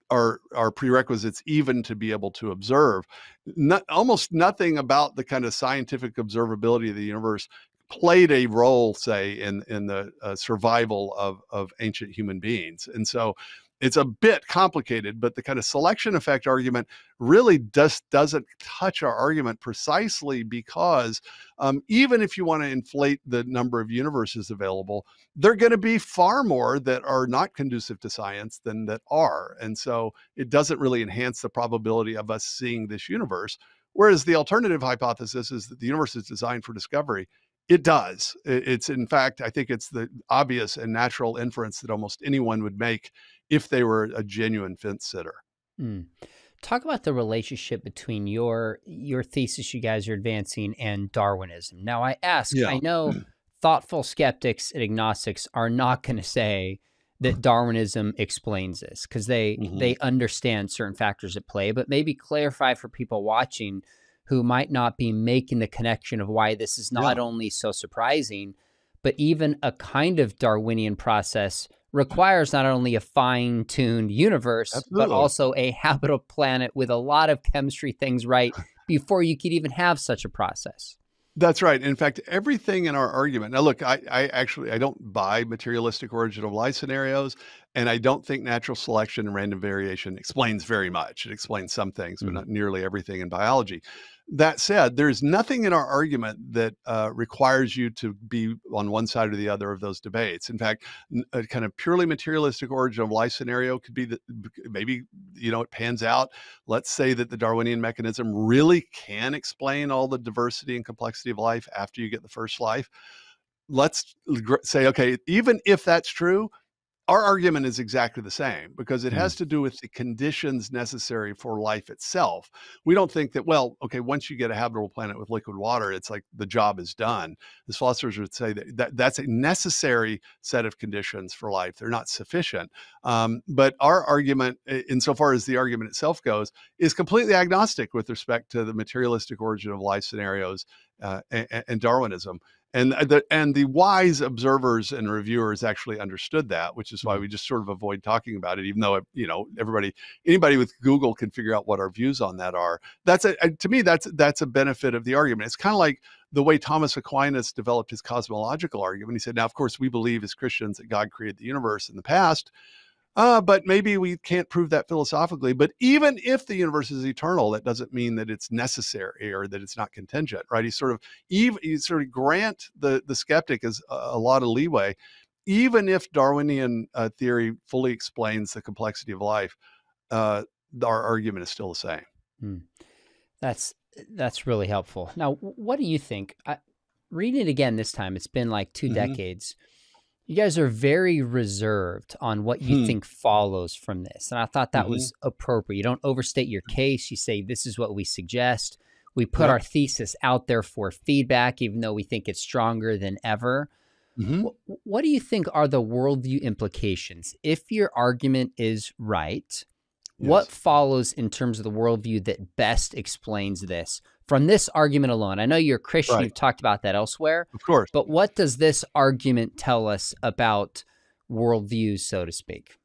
are prerequisites even to be able to observe. Almost nothing about the kind of scientific observability of the universe played a role, say, in the survival of ancient human beings. And so it's a bit complicated, but the kind of selection effect argument really just doesn't touch our argument, precisely because even if you want to inflate the number of universes available, there are going to be far more that are not conducive to science than that are. And so it doesn't really enhance the probability of us seeing this universe. Whereas the alternative hypothesis is that the universe is designed for discovery. It does. It's, in fact, I think it's the obvious and natural inference that almost anyone would make if they were a genuine fence sitter. Talk about the relationship between your thesis you guys are advancing and Darwinism. Now, I ask, I know thoughtful skeptics and agnostics are not going to say that Darwinism explains this, because they understand certain factors at play, but maybe clarify for people watching who might not be making the connection of why this is not only so surprising, but even a kind of Darwinian process requires not only a fine-tuned universe, but also a habitable planet with a lot of chemistry things right before you could even have such a process. That's right. In fact, everything in our argument. Now, look, I don't buy materialistic origin of life scenarios, and I don't think natural selection and random variation explains very much. It explains some things, but not nearly everything in biology. That said, there's nothing in our argument that requires you to be on one side or the other of those debates. In fact, a kind of purely materialistic origin of life scenario could be that maybe, you know, it pans out. Let's say that the Darwinian mechanism really can explain all the diversity and complexity of life after you get the first life. Let's say, okay, even if that's true, our argument is exactly the same, because it has to do with the conditions necessary for life itself. We don't think that, well, okay, once you get a habitable planet with liquid water, it's like the job is done. As philosophers would say that's a necessary set of conditions for life. They're not sufficient. But our argument, insofar as the argument itself goes, is completely agnostic with respect to the materialistic origin of life scenarios and Darwinism. And the wise observers and reviewers actually understood that, which is why we just sort of avoid talking about it, even though, you know, anybody with Google can figure out what our views on that are. That's to me, that's a benefit of the argument. It's kind of like the way Thomas Aquinas developed his cosmological argument. He said, now, of course, we believe as Christians that God created the universe in the past, but maybe we can't prove that philosophically. But even if the universe is eternal, that doesn't mean that it's necessary or that it's not contingent, right? He sort of grant the skeptic is a lot of leeway, even if Darwinian theory fully explains the complexity of life. Our argument is still the same. That's really helpful. Now, what do you think? Read it again this time. It's been like two decades. You guys are very reserved on what you think follows from this. And I thought that was appropriate. You don't overstate your case. You say, this is what we suggest. We put our thesis out there for feedback, even though we think it's stronger than ever. What do you think are the worldview implications? If your argument is right, Yes. What follows in terms of the worldview that best explains this? From this argument alone, I know you're a Christian, right. You've talked about that elsewhere. Of course. But what does this argument tell us about worldviews, so to speak?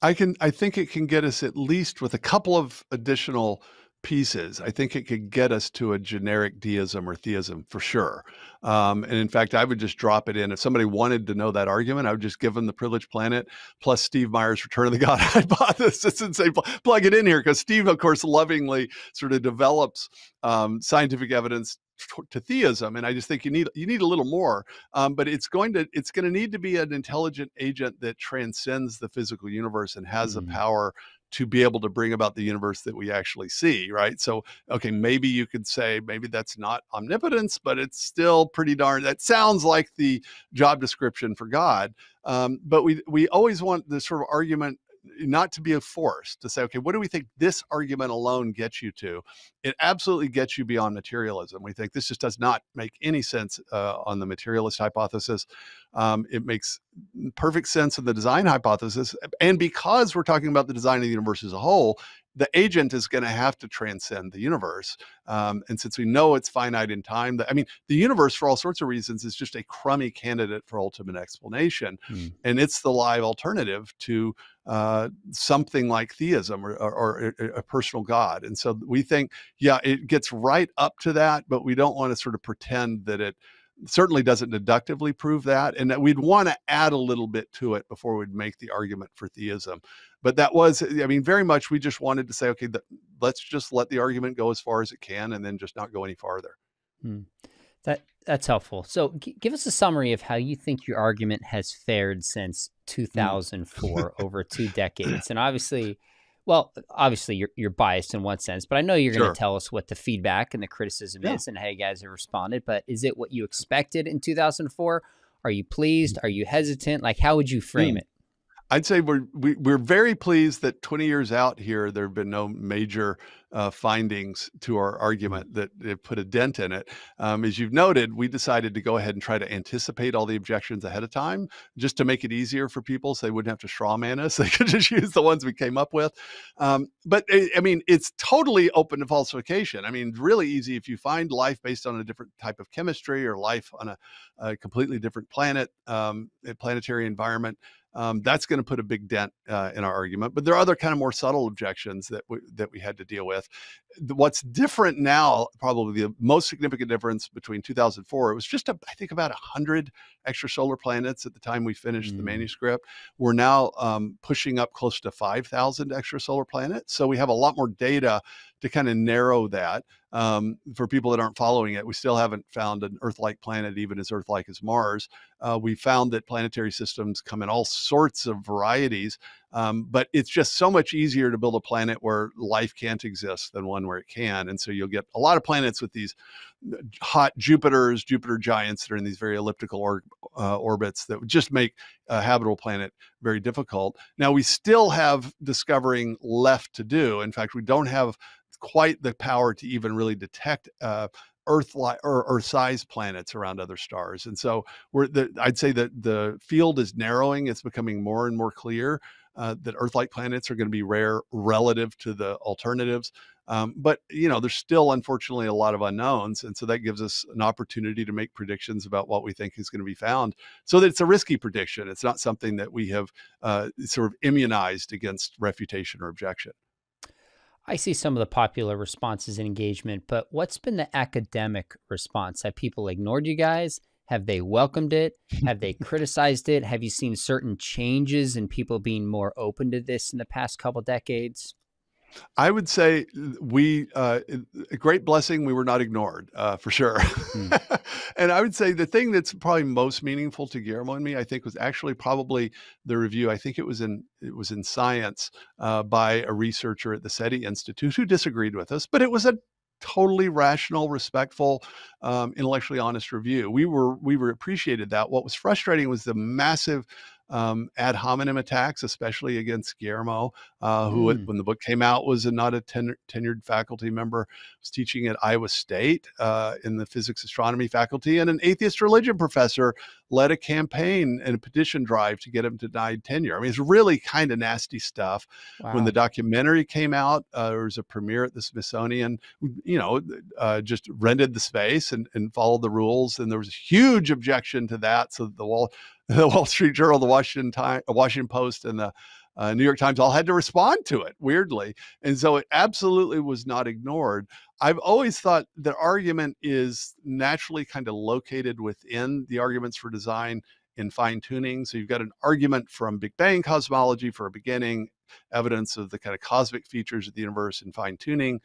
I think it can get us at least with a couple of additional pieces. I think it could get us to a generic deism or theism for sure. And in fact, I would just drop it in. If somebody wanted to know that argument, I would just give them The Privileged Planet plus Steve Meyer's Return of the God Hypothesis and say, plug it in here. Because Steve, of course, lovingly sort of develops scientific evidence to theism, and I just think you need a little more, but it's going to need to be an intelligent agent that transcends the physical universe and has the power to be able to bring about the universe that we actually see, right? So, okay, maybe you could say maybe that's not omnipotence, but it's still pretty darn. That sounds like the job description for God, but we always want this sort of argument not to be forced to say, okay, what do we think this argument alone gets you to? It absolutely gets you beyond materialism. We think this just does not make any sense on the materialist hypothesis. It makes perfect sense in the design hypothesis. And because we're talking about the design of the universe as a whole, the agent is going to have to transcend the universe. And since we know it's finite in time, the universe for all sorts of reasons is just a crummy candidate for ultimate explanation. And it's the live alternative to something like theism or a personal God. And so we think, yeah, it gets right up to that, but we don't want to sort of pretend that it certainly doesn't deductively prove that, and that we'd want to add a little bit to it before we'd make the argument for theism. But that was, very much we just wanted to say, okay, let's just let the argument go as far as it can and then just not go any farther. That's helpful. So give us a summary of how you think your argument has fared since 2004, over 2 decades. And obviously you're biased in one sense, but I know you're going to tell us what the feedback and the criticism is and how you guys have responded, but is it what you expected in 2004? Are you pleased? Are you hesitant? Like, how would you frame it? I'd say we're very pleased that 20 years out here, there have been no major findings to our argument that have put a dent in it. As you've noted, we decided to go ahead and try to anticipate all the objections ahead of time just to make it easier for people so they wouldn't have to straw man us. They could just use the ones we came up with. But it's totally open to falsification. Really easy if you find life based on a different type of chemistry or life on a completely different planet, a planetary environment. That's going to put a big dent in our argument, but there are other kind of more subtle objections that we had to deal with. What's different now, probably the most significant difference between 2004, it was just I think about 100 extrasolar planets at the time we finished the manuscript. We're now pushing up close to 5,000 extrasolar planets, so we have a lot more data to kind of narrow that. For people that aren't following it, we still haven't found an Earth-like planet, even as Earth-like as Mars. We found that planetary systems come in all sorts of varieties, but it's just so much easier to build a planet where life can't exist than one where it can. And so you'll get a lot of planets with these hot Jupiters, Jupiter giants that are in these very elliptical orbits that would just make a habitable planet very difficult. Now, we still have discovering left to do. In fact, we don't have quite the power to even really detect Earth-like or Earth-sized planets around other stars. And so I'd say that the field is narrowing. It's becoming more and more clear that Earth-like planets are going to be rare relative to the alternatives. But, there's still, unfortunately, a lot of unknowns. And so that gives us an opportunity to make predictions about what we think is going to be found, so that it's a risky prediction. It's not something that we have sort of immunized against refutation or objection. I see some of the popular responses and engagement, but what's been the academic response? Have people ignored you guys? Have they welcomed it? Have they criticized it? Have you seen certain changes in people being more open to this in the past couple decades? I would say a great blessing, we were not ignored, for sure. And I would say the thing that's probably most meaningful to Guillermo and me, I think, was actually probably the review. I think it was in Science by a researcher at the SETI Institute who disagreed with us, but it was a totally rational, respectful, intellectually honest review. We appreciated that. What was frustrating was the massive ad hominem attacks, especially against Guillermo, who, when the book came out, was not a tenured faculty member, was teaching at Iowa State in the physics astronomy faculty, and an atheist religion professor led a campaign and a petition drive to get him to deny tenure. I mean, it's really kind of nasty stuff. Wow. When the documentary came out, there was a premiere at the Smithsonian, you know, just rented the space and followed the rules. And there was a huge objection to that. So the Wall Street Journal, the Washington Post, and the New York Times all had to respond to it, weirdly. And so it absolutely was not ignored. I've always thought that argument is naturally kind of located within the arguments for design in fine tuning. So you've got an argument from Big Bang cosmology for a beginning, evidence of the kind of cosmic features of the universe in fine tuning,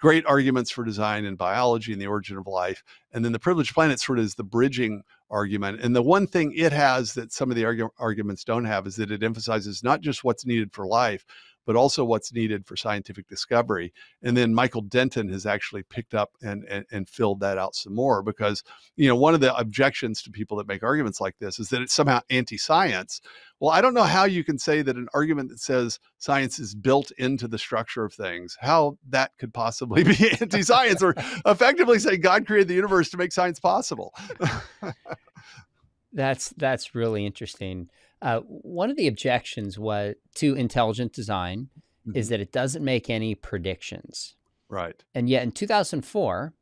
great arguments for design in biology and the origin of life. And then the privileged planet sort of is the bridging argument. And the one thing it has that some of the arguments don't have is that it emphasizes not just what's needed for life, but also what's needed for scientific discovery. And then Michael Denton has actually picked up and filled that out some more, because, you know, one of the objections to people that make arguments like this is that it's somehow anti-science. Well, I don't know how you can say that an argument that says science is built into the structure of things, how that could possibly be anti-science, or effectively say God created the universe to make science possible. That's really interesting. One of the objections was to intelligent design is that it doesn't make any predictions. Right. And yet in 2004,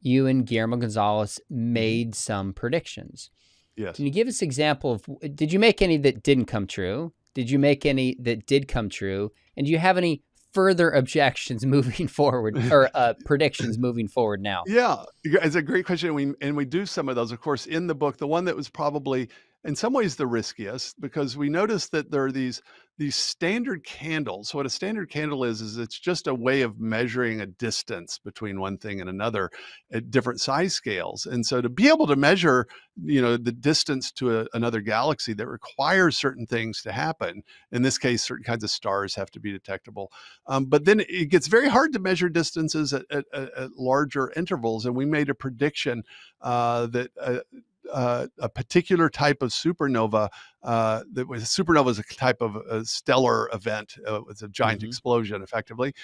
you and Guillermo Gonzalez made some predictions. Yes. Can you give us an example of, did you make any that didn't come true? Did you make any that did come true? And do you have any further objections moving forward, or predictions moving forward now? Yeah, it's a great question. And we do some of those, of course, in the book. The one that was probably in some ways the riskiest, because we noticed that there are these standard candles. So what a standard candle is it's just a way of measuring a distance between one thing and another at different size scales. And so to be able to measure, you know, the distance to another galaxy, that requires certain things to happen. In this case, certain kinds of stars have to be detectable. But then it gets very hard to measure distances at larger intervals. And we made a prediction that a particular type of supernova, supernova is a type of stellar event. It's a giant explosion, effectively,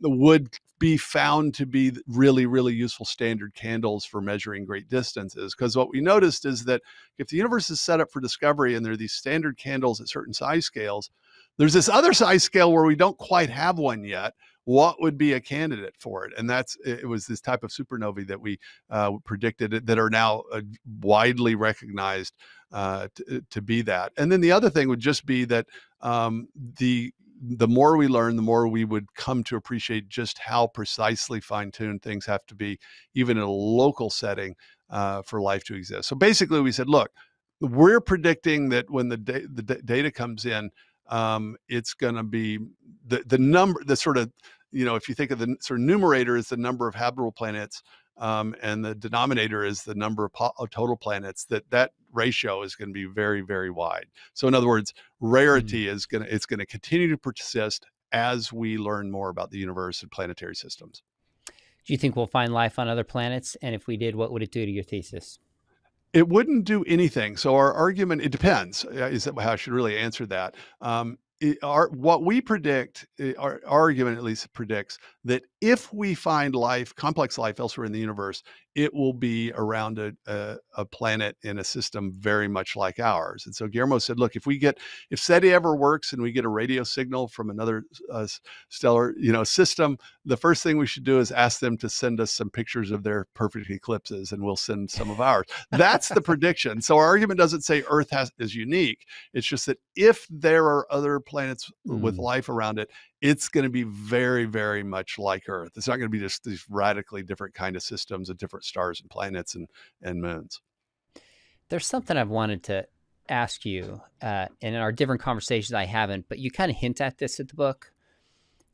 would be found to be really, really useful standard candles for measuring great distances. Because what we noticed is that if the universe is set up for discovery and there are these standard candles at certain size scales, there's this other size scale where we don't quite have one yet. What would be a candidate for it? And it was this type of supernovae that we predicted, that are now widely recognized to be that. And then the other thing would just be that the more we learn, the more we would come to appreciate just how precisely fine-tuned things have to be, even in a local setting, for life to exist. So basically we said, look, we're predicting that when the data comes in, it's going to be the number, the sort of, you know, if you think of the sort of numerator is the number of habitable planets, and the denominator is the number of total planets, that ratio is going to be very, very wide. So in other words, rarity is going to continue to persist as we learn more about the universe and planetary systems. Do you think we'll find life on other planets? And if we did, what would it do to your thesis? It wouldn't do anything. So our argument, it depends, is how I should really answer that. What we predict, our argument at least predicts, that if we find life, complex life elsewhere in the universe, it will be around a planet in a system very much like ours. And so Guillermo said, look, if SETI ever works and we get a radio signal from another stellar, you know, system, the first thing we should do is ask them to send us some pictures of their perfect eclipses, and we'll send some of ours. That's the prediction. So our argument doesn't say Earth is unique. It's just that if there are other planets with life around it, it's going to be very, very much like Earth. It's not going to be just these radically different kind of systems of different stars and planets and moons. There's something I've wanted to ask you, and in our different conversations I haven't, but you kind of hint at this at the book.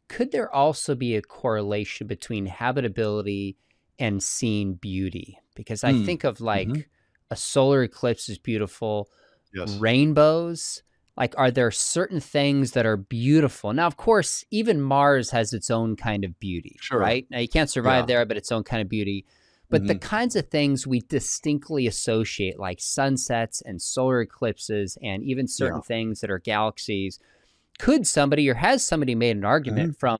Could there also be a correlation between habitability and seeing beauty? Because I think of like a solar eclipse is beautiful, yes. Rainbows. Like, are there certain things that are beautiful? Now, of course, even Mars has its own kind of beauty, sure. Right? Now, you can't survive there, but its own kind of beauty. But the kinds of things we distinctly associate, like sunsets and solar eclipses and even certain things that are galaxies, could somebody, or has somebody made an argument from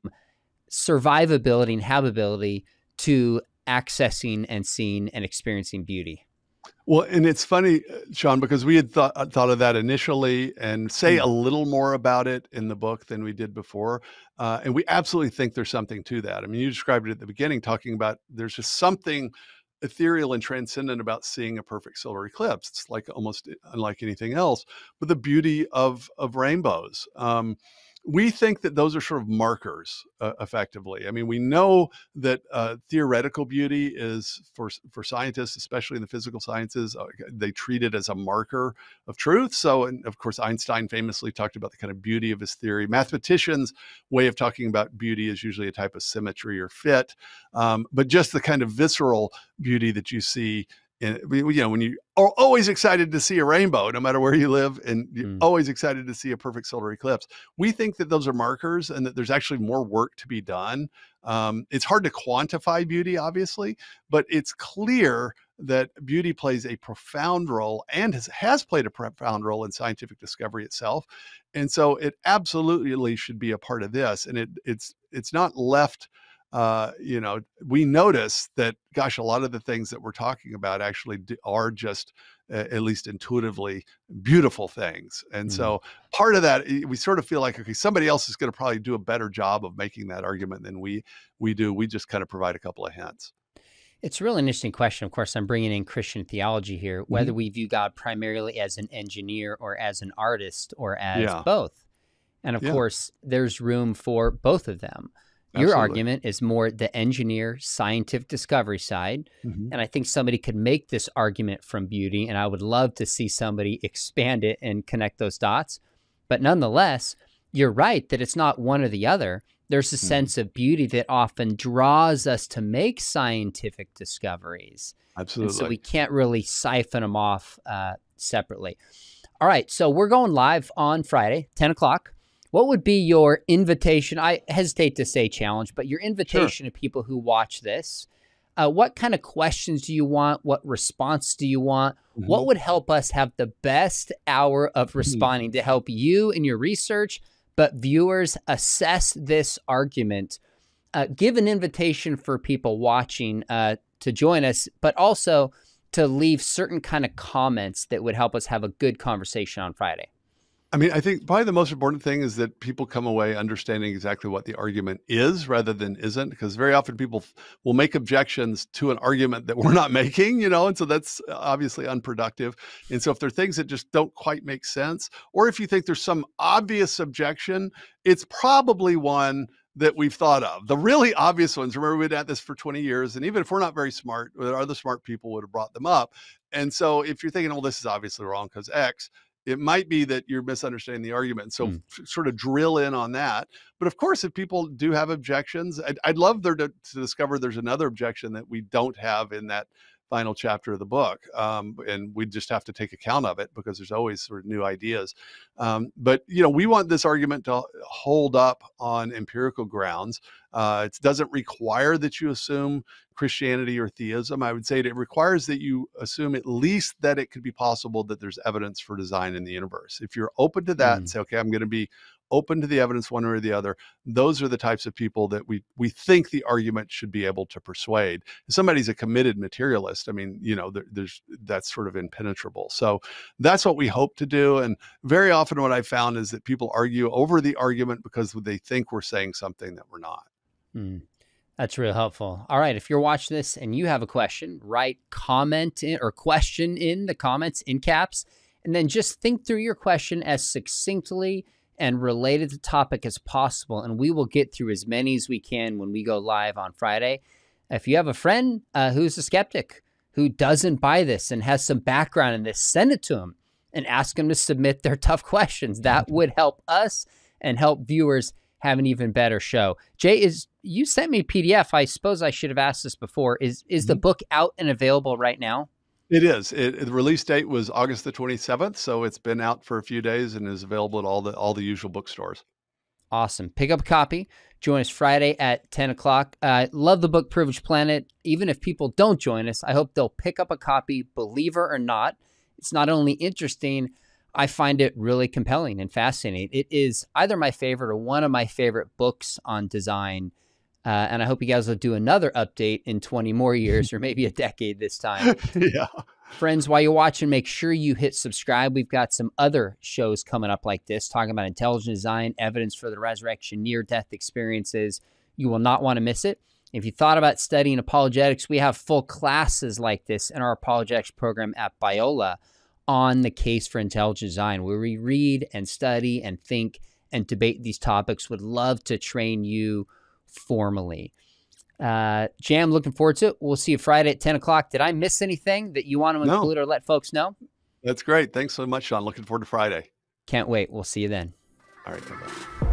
survivability and habitability to accessing and seeing and experiencing beauty? Well, and it's funny, Sean, because we had thought of that initially and say a little more about it in the book than we did before. And we absolutely think there's something to that. I mean, you described it at the beginning, talking about there's just something ethereal and transcendent about seeing a perfect solar eclipse. It's like almost unlike anything else, but the beauty of rainbows. We think that those are sort of markers, effectively. I mean, we know that theoretical beauty is, for scientists, especially in the physical sciences, they treat it as a marker of truth. So, and of course, Einstein famously talked about the kind of beauty of his theory. Mathematicians' way of talking about beauty is usually a type of symmetry or fit, but just the kind of visceral beauty that you see. And, you know, when you are always excited to see a rainbow, no matter where you live, and you're always excited to see a perfect solar eclipse. We think that those are markers and that there's actually more work to be done. It's hard to quantify beauty, obviously, but it's clear that beauty plays a profound role and has played a profound role in scientific discovery itself. And so it absolutely should be a part of this. And it's not left... you know, we notice that, gosh, a lot of the things that we're talking about actually are just, at least intuitively, beautiful things. And so part of that, we sort of feel like, okay, somebody else is going to probably do a better job of making that argument than we do. We just kind of provide a couple of hints. It's a really interesting question. Of course, I'm bringing in Christian theology here, whether we view God primarily as an engineer or as an artist or as both. And of course, there's room for both of them. Your argument is more the engineer, scientific discovery side. And I think somebody could make this argument from beauty, and I would love to see somebody expand it and connect those dots. But nonetheless, you're right that it's not one or the other. There's a sense of beauty that often draws us to make scientific discoveries. Absolutely. And so we can't really siphon them off separately. All right, so we're going live on Friday, 10 o'clock. What would be your invitation? I hesitate to say challenge, but your invitation to people who watch this. What kind of questions do you want? What response do you want? What would help us have the best hour of responding to help you in your research, but viewers assess this argument? Give an invitation for people watching to join us, but also to leave certain kind of comments that would help us have a good conversation on Friday. I mean, I think probably the most important thing is that people come away understanding exactly what the argument is rather than isn't, because very often people will make objections to an argument that we're not making, you know, and so that's obviously unproductive. And so if there are things that just don't quite make sense, or if you think there's some obvious objection, it's probably one that we've thought of. The really obvious ones, remember, we've been at this for 20 years, and even if we're not very smart, other smart people would have brought them up. And so if you're thinking, oh, this is obviously wrong because X, it might be that you're misunderstanding the argument. So sort of drill in on that. But of course, if people do have objections, I'd love there to discover there's another objection that we don't have in that final chapter of the book. And we just have to take account of it because there's always sort of new ideas. But, you know, we want this argument to hold up on empirical grounds. It doesn't require that you assume Christianity or theism. I would say it requires that you assume at least that it could be possible that there's evidence for design in the universe. If you're open to that and say, okay, I'm going to be open to the evidence one way or the other, those are the types of people that we think the argument should be able to persuade. If somebody's a committed materialist, I mean, you know, that's sort of impenetrable. So that's what we hope to do. And very often what I found is that people argue over the argument because they think we're saying something that we're not. That's real helpful. All right, if you're watching this and you have a question, write comment in, or question in the comments in caps, and then just think through your question as succinctly and related to the topic as possible, and we will get through as many as we can when we go live on Friday. If you have a friend who's a skeptic, who doesn't buy this and has some background in this, send it to them and ask them to submit their tough questions. That would help us and help viewers have an even better show. Jay, you sent me a PDF. I suppose I should have asked this before. Is the book out and available right now? It is. The release date was August the 27th, so it's been out for a few days and is available at all the usual bookstores. Awesome. Pick up a copy. Join us Friday at 10 o'clock. Love the book, Privileged Planet. Even if people don't join us, I hope they'll pick up a copy, believer or not. It's not only interesting, I find it really compelling and fascinating. It is either my favorite or one of my favorite books on design. And I hope you guys will do another update in 20 more years or maybe a decade this time. Friends, while you're watching, make sure you hit subscribe. We've got some other shows coming up like this, talking about intelligent design, evidence for the resurrection, near-death experiences. You will not want to miss it. If you thought about studying apologetics, we have full classes like this in our apologetics program at Biola on the case for intelligent design, where we read and study and think and debate these topics. Would love to train you formally. Jam, looking forward to it. We'll see you Friday at 10 o'clock. Did I miss anything that you want to include or let folks know? That's great. Thanks so much, Sean. Looking forward to Friday. Can't wait. We'll see you then. All right. Bye-bye.